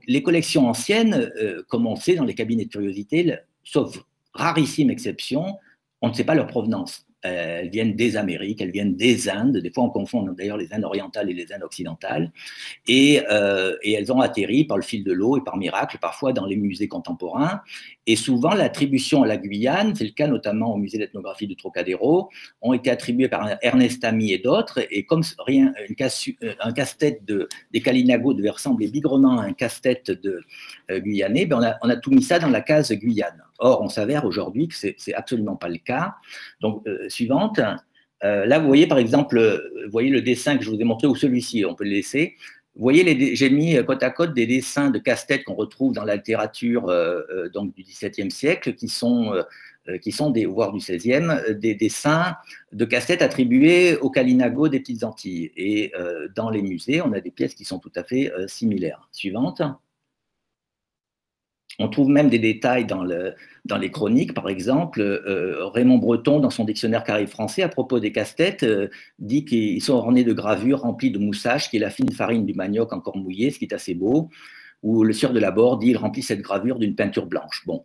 les collections anciennes, comme on le sait dans les cabinets de curiosité, sauf rarissime exception, on ne sait pas leur provenance. Elles viennent des Amériques, elles viennent des Indes, des fois on confond d'ailleurs les Indes orientales et les Indes occidentales, et elles ont atterri par le fil de l'eau et par miracle, parfois dans les musées contemporains, et souvent l'attribution à la Guyane, c'est le cas notamment au musée d'ethnographie de Trocadéro, ont été attribuées par Ernest Ami et d'autres, et comme rien, un casse-tête des Kalinago devait ressembler bigrement à un casse-tête de guyanais, ben on a tout mis ça dans la case Guyane. Or, on s'avère aujourd'hui que c'est absolument pas le cas. Donc, suivante. Là, vous voyez, par exemple, vous voyez le dessin que je vous ai montré, ou celui-ci, on peut le laisser. Vous voyez, j'ai mis côte à côte des dessins de casse-tête qu'on retrouve dans la littérature donc, du XVIIe siècle, voire du XVIe, des dessins de casse-tête attribués aux Kalinago des Petites Antilles. Et dans les musées, on a des pièces qui sont tout à fait similaires. Suivante. On trouve même des détails dans les chroniques, par exemple, Raymond Breton, dans son dictionnaire Caraïbes français, à propos des casse-têtes, dit qu'ils sont ornés de gravures remplies de moussache, qui est la fine farine du manioc encore mouillée, ce qui est assez beau. où le sieur de la Borde dit il remplit cette gravure d'une peinture blanche. Bon,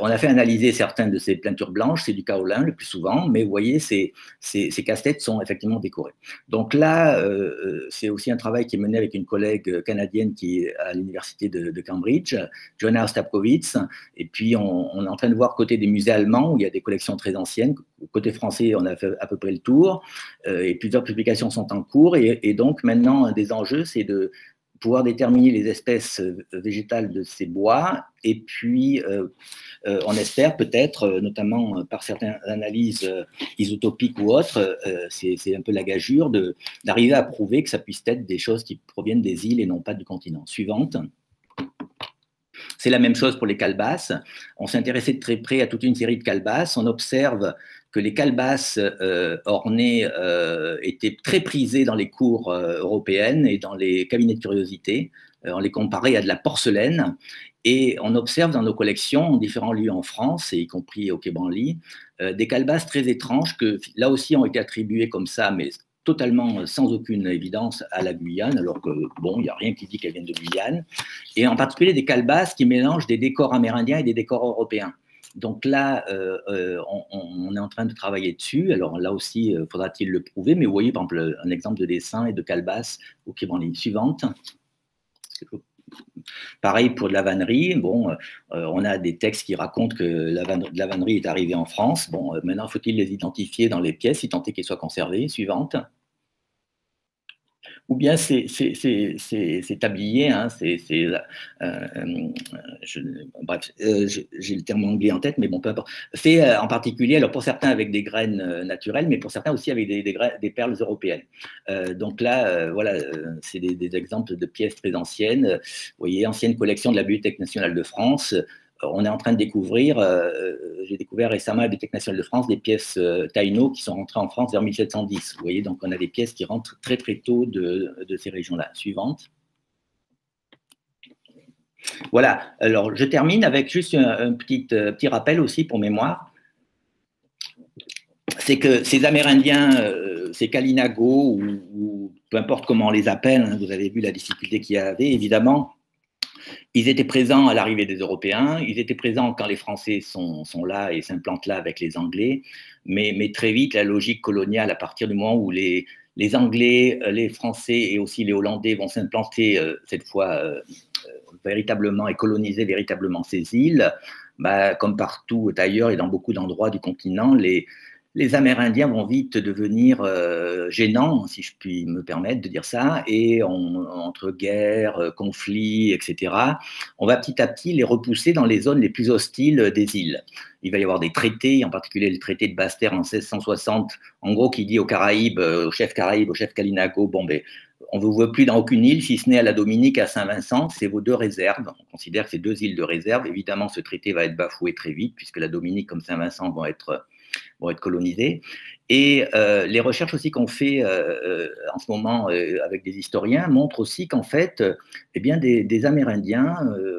on a fait analyser certaines de ces peintures blanches, c'est du kaolin le plus souvent, mais vous voyez, ces casse-têtes sont effectivement décorées. Donc là, c'est aussi un travail qui est mené avec une collègue canadienne qui est à l'université de Cambridge, Joanna Stapkowitz, et puis on est en train de voir côté des musées allemands, où il y a des collections très anciennes, côté français, on a fait à peu près le tour, et plusieurs publications sont en cours, et donc maintenant, un des enjeux, c'est de pouvoir déterminer les espèces végétales de ces bois, et puis on espère peut-être, notamment par certaines analyses isotopiques ou autres, c'est un peu la gageure, d'arriver à prouver que ça puisse être des choses qui proviennent des îles et non pas du continent. Suivante. C'est la même chose pour les calebasses. On s'est intéressé de très près à toute une série de calebasses. On observe que les calebasses ornées étaient très prisées dans les cours européennes et dans les cabinets de curiosité. On les comparait à de la porcelaine. Et on observe dans nos collections, en différents lieux en France, et y compris au Quai Branly, des calebasses très étranges que là aussi ont été attribuées comme ça, mais totalement sans aucune évidence à la Guyane, alors que, bon, il n'y a rien qui dit qu'elle vienne de Guyane, et en particulier des calebasses qui mélangent des décors amérindiens et des décors européens. Donc là, on est en train de travailler dessus, alors là aussi, faudra-t-il le prouver, mais vous voyez, par exemple, un exemple de dessin et de calebasse au Quai Branly. Suivante. Pareil pour de la vannerie, bon, on a des textes qui racontent que la vannerie est arrivée en France. Bon, maintenant, faut-il les identifier dans les pièces, si tant est qu'elles soient conservées. Suivante. Ou bien c'est tablier, hein, bref, j'ai le terme anglais en tête, mais bon, peu importe. C'est en particulier, alors pour certains avec des graines naturelles, mais pour certains aussi avec des perles européennes. Donc là, voilà, c'est des exemples de pièces très anciennes. Vous voyez, ancienne collection de la Bibliothèque nationale de France. On est en train de découvrir, j'ai découvert récemment à la Bibliothèque nationale de France des pièces taïno qui sont rentrées en France vers 1710. Vous voyez, donc on a des pièces qui rentrent très très tôt de ces régions-là. Suivante. Voilà, alors je termine avec juste un petit rappel aussi pour mémoire. C'est que ces Amérindiens, ces Kalinago, ou peu importe comment on les appelle, hein, vous avez vu la difficulté qu'il y avait, évidemment. Ils étaient présents à l'arrivée des Européens, ils étaient présents quand les Français sont là et s'implantent là avec les Anglais, mais très vite, la logique coloniale, à partir du moment où les Anglais, les Français et aussi les Hollandais vont s'implanter cette fois véritablement et coloniser véritablement ces îles, bah, comme partout ailleurs et dans beaucoup d'endroits du continent, les Amérindiens vont vite devenir gênants, si je puis me permettre de dire ça, et entre guerres, conflits, etc., on va petit à petit les repousser dans les zones les plus hostiles des îles. Il va y avoir des traités, en particulier le traité de Basse-Terre en 1660, en gros qui dit aux Caraïbes, au chef Kalinago, bon ben, on ne vous voit plus dans aucune île, si ce n'est à la Dominique, à St-Vincent, c'est vos deux réserves. On considère que c'est deux îles de réserve. Évidemment, ce traité va être bafoué très vite, puisque la Dominique comme St-Vincent vont être colonisés. Et les recherches aussi qu'on fait en ce moment avec des historiens montrent aussi qu'en fait, eh bien des Amérindiens,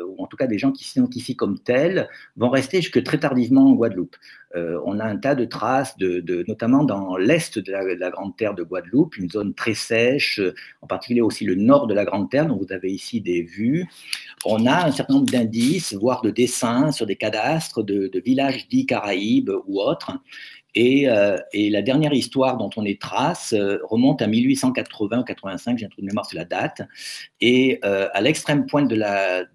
ou en tout cas des gens qui s'identifient comme tels, vont rester jusque très tardivement en Guadeloupe. On a un tas de traces, notamment dans l'est de la Grande Terre de Guadeloupe, une zone très sèche, en particulier aussi le nord de la Grande Terre, dont vous avez ici des vues. On a un certain nombre d'indices, voire de dessins sur des cadastres de villages dits Caraïbes ou autres. Et la dernière histoire dont on les trace remonte à 1880-85, j'ai un trou de mémoire sur la date, et à l'extrême pointe de la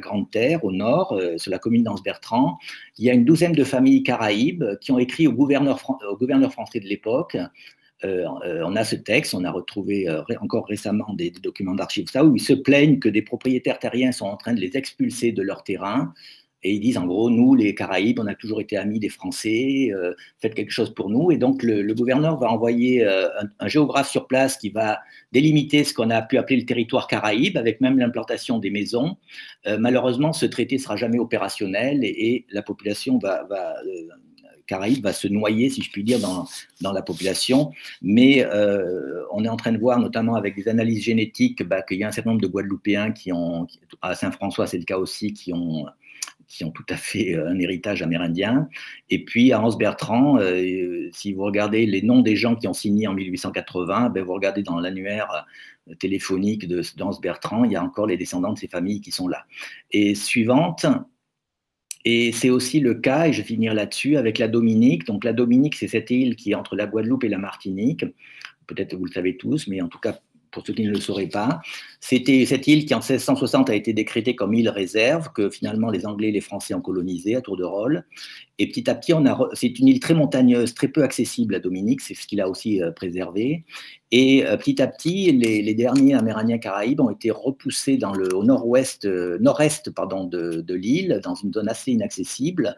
Grande Terre, au nord, sur la commune d'Anse-Bertrand, il y a une douzaine de familles caraïbes qui ont écrit au gouverneur français de l'époque. On a ce texte, on a retrouvé encore récemment des documents d'archives, ça, où ils se plaignent que des propriétaires terriens sont en train de les expulser de leur terrain. Et ils disent, en gros, nous, les Caraïbes, on a toujours été amis des Français, faites quelque chose pour nous. Et donc, le gouverneur va envoyer un géographe sur place qui va délimiter ce qu'on a pu appeler le territoire Caraïbe, avec même l'implantation des maisons. Malheureusement, ce traité ne sera jamais opérationnel et la population Caraïbe va se noyer, si je puis dire, dans la population. Mais on est en train de voir, notamment avec des analyses génétiques, bah, qu'il y a un certain nombre de Guadeloupéens qui ont, à Saint-François, c'est le cas aussi, qui ont qui ont tout à fait un héritage amérindien. Et puis, à Anse Bertrand, si vous regardez les noms des gens qui ont signé en 1880, ben vous regardez dans l'annuaire téléphonique d'Anse Bertrand, il y a encore les descendants de ces familles qui sont là. Et suivante, et c'est aussi le cas, et je vais finir là-dessus, avec la Dominique. Donc la Dominique, c'est cette île qui est entre la Guadeloupe et la Martinique. Peut-être vous le savez tous, mais en tout cas, pour ceux qui ne le sauraient pas, c'était cette île qui en 1660 a été décrétée comme île réserve, que finalement les Anglais et les Français ont colonisée à tour de rôle. Et petit à petit, c'est une île très montagneuse, très peu accessible à Dominique, c'est ce qu'il a aussi préservé. Et petit à petit, les derniers Amérindiens Caraïbes ont été repoussés dans au nord-ouest, nord-est de l'île, dans une zone assez inaccessible.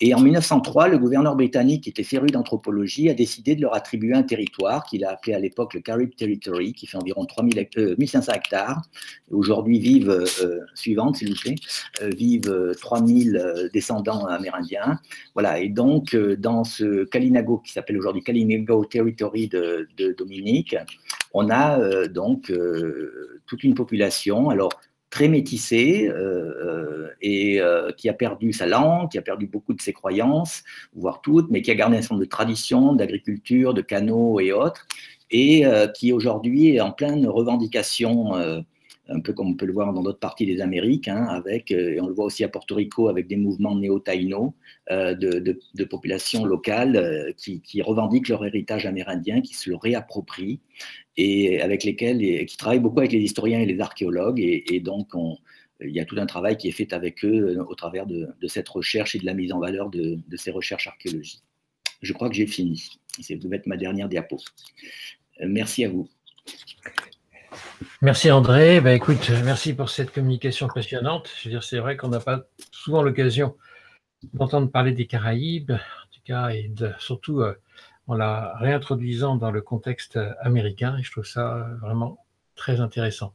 Et en 1903, le gouverneur britannique, qui était féru d'anthropologie, a décidé de leur attribuer un territoire qu'il a appelé à l'époque le Kalinago Territory, qui fait environ 1500 hectares. Aujourd'hui vivent, suivante s'il vous plaît, vivent 3000 descendants amérindiens. Voilà, et donc dans ce Kalinago, qui s'appelle aujourd'hui Kalinago Territory de Dominique, on a toute une population, alors très métissée, qui a perdu sa langue, qui a perdu beaucoup de ses croyances, voire toutes, mais qui a gardé un certain nombre de traditions, d'agriculture, de canaux et autres, et qui aujourd'hui est en pleine revendication, un peu comme on peut le voir dans d'autres parties des Amériques, hein, avec, et on le voit aussi à Porto Rico, avec des mouvements néo-taïnos de populations locales qui revendiquent leur héritage amérindien, qui se le réapproprient, et avec lesquels, qui travaillent beaucoup avec les historiens et les archéologues, et donc il y a tout un travail qui est fait avec eux au travers de cette recherche et de la mise en valeur de ces recherches archéologiques. Je crois que j'ai fini, ça devait être ma dernière diapo. Merci à vous. Merci André, ben écoute, merci pour cette communication passionnante. Je veux dire, c'est vrai qu'on n'a pas souvent l'occasion d'entendre parler des Caraïbes, en tout cas, et surtout en la réintroduisant dans le contexte américain, et je trouve ça vraiment très intéressant.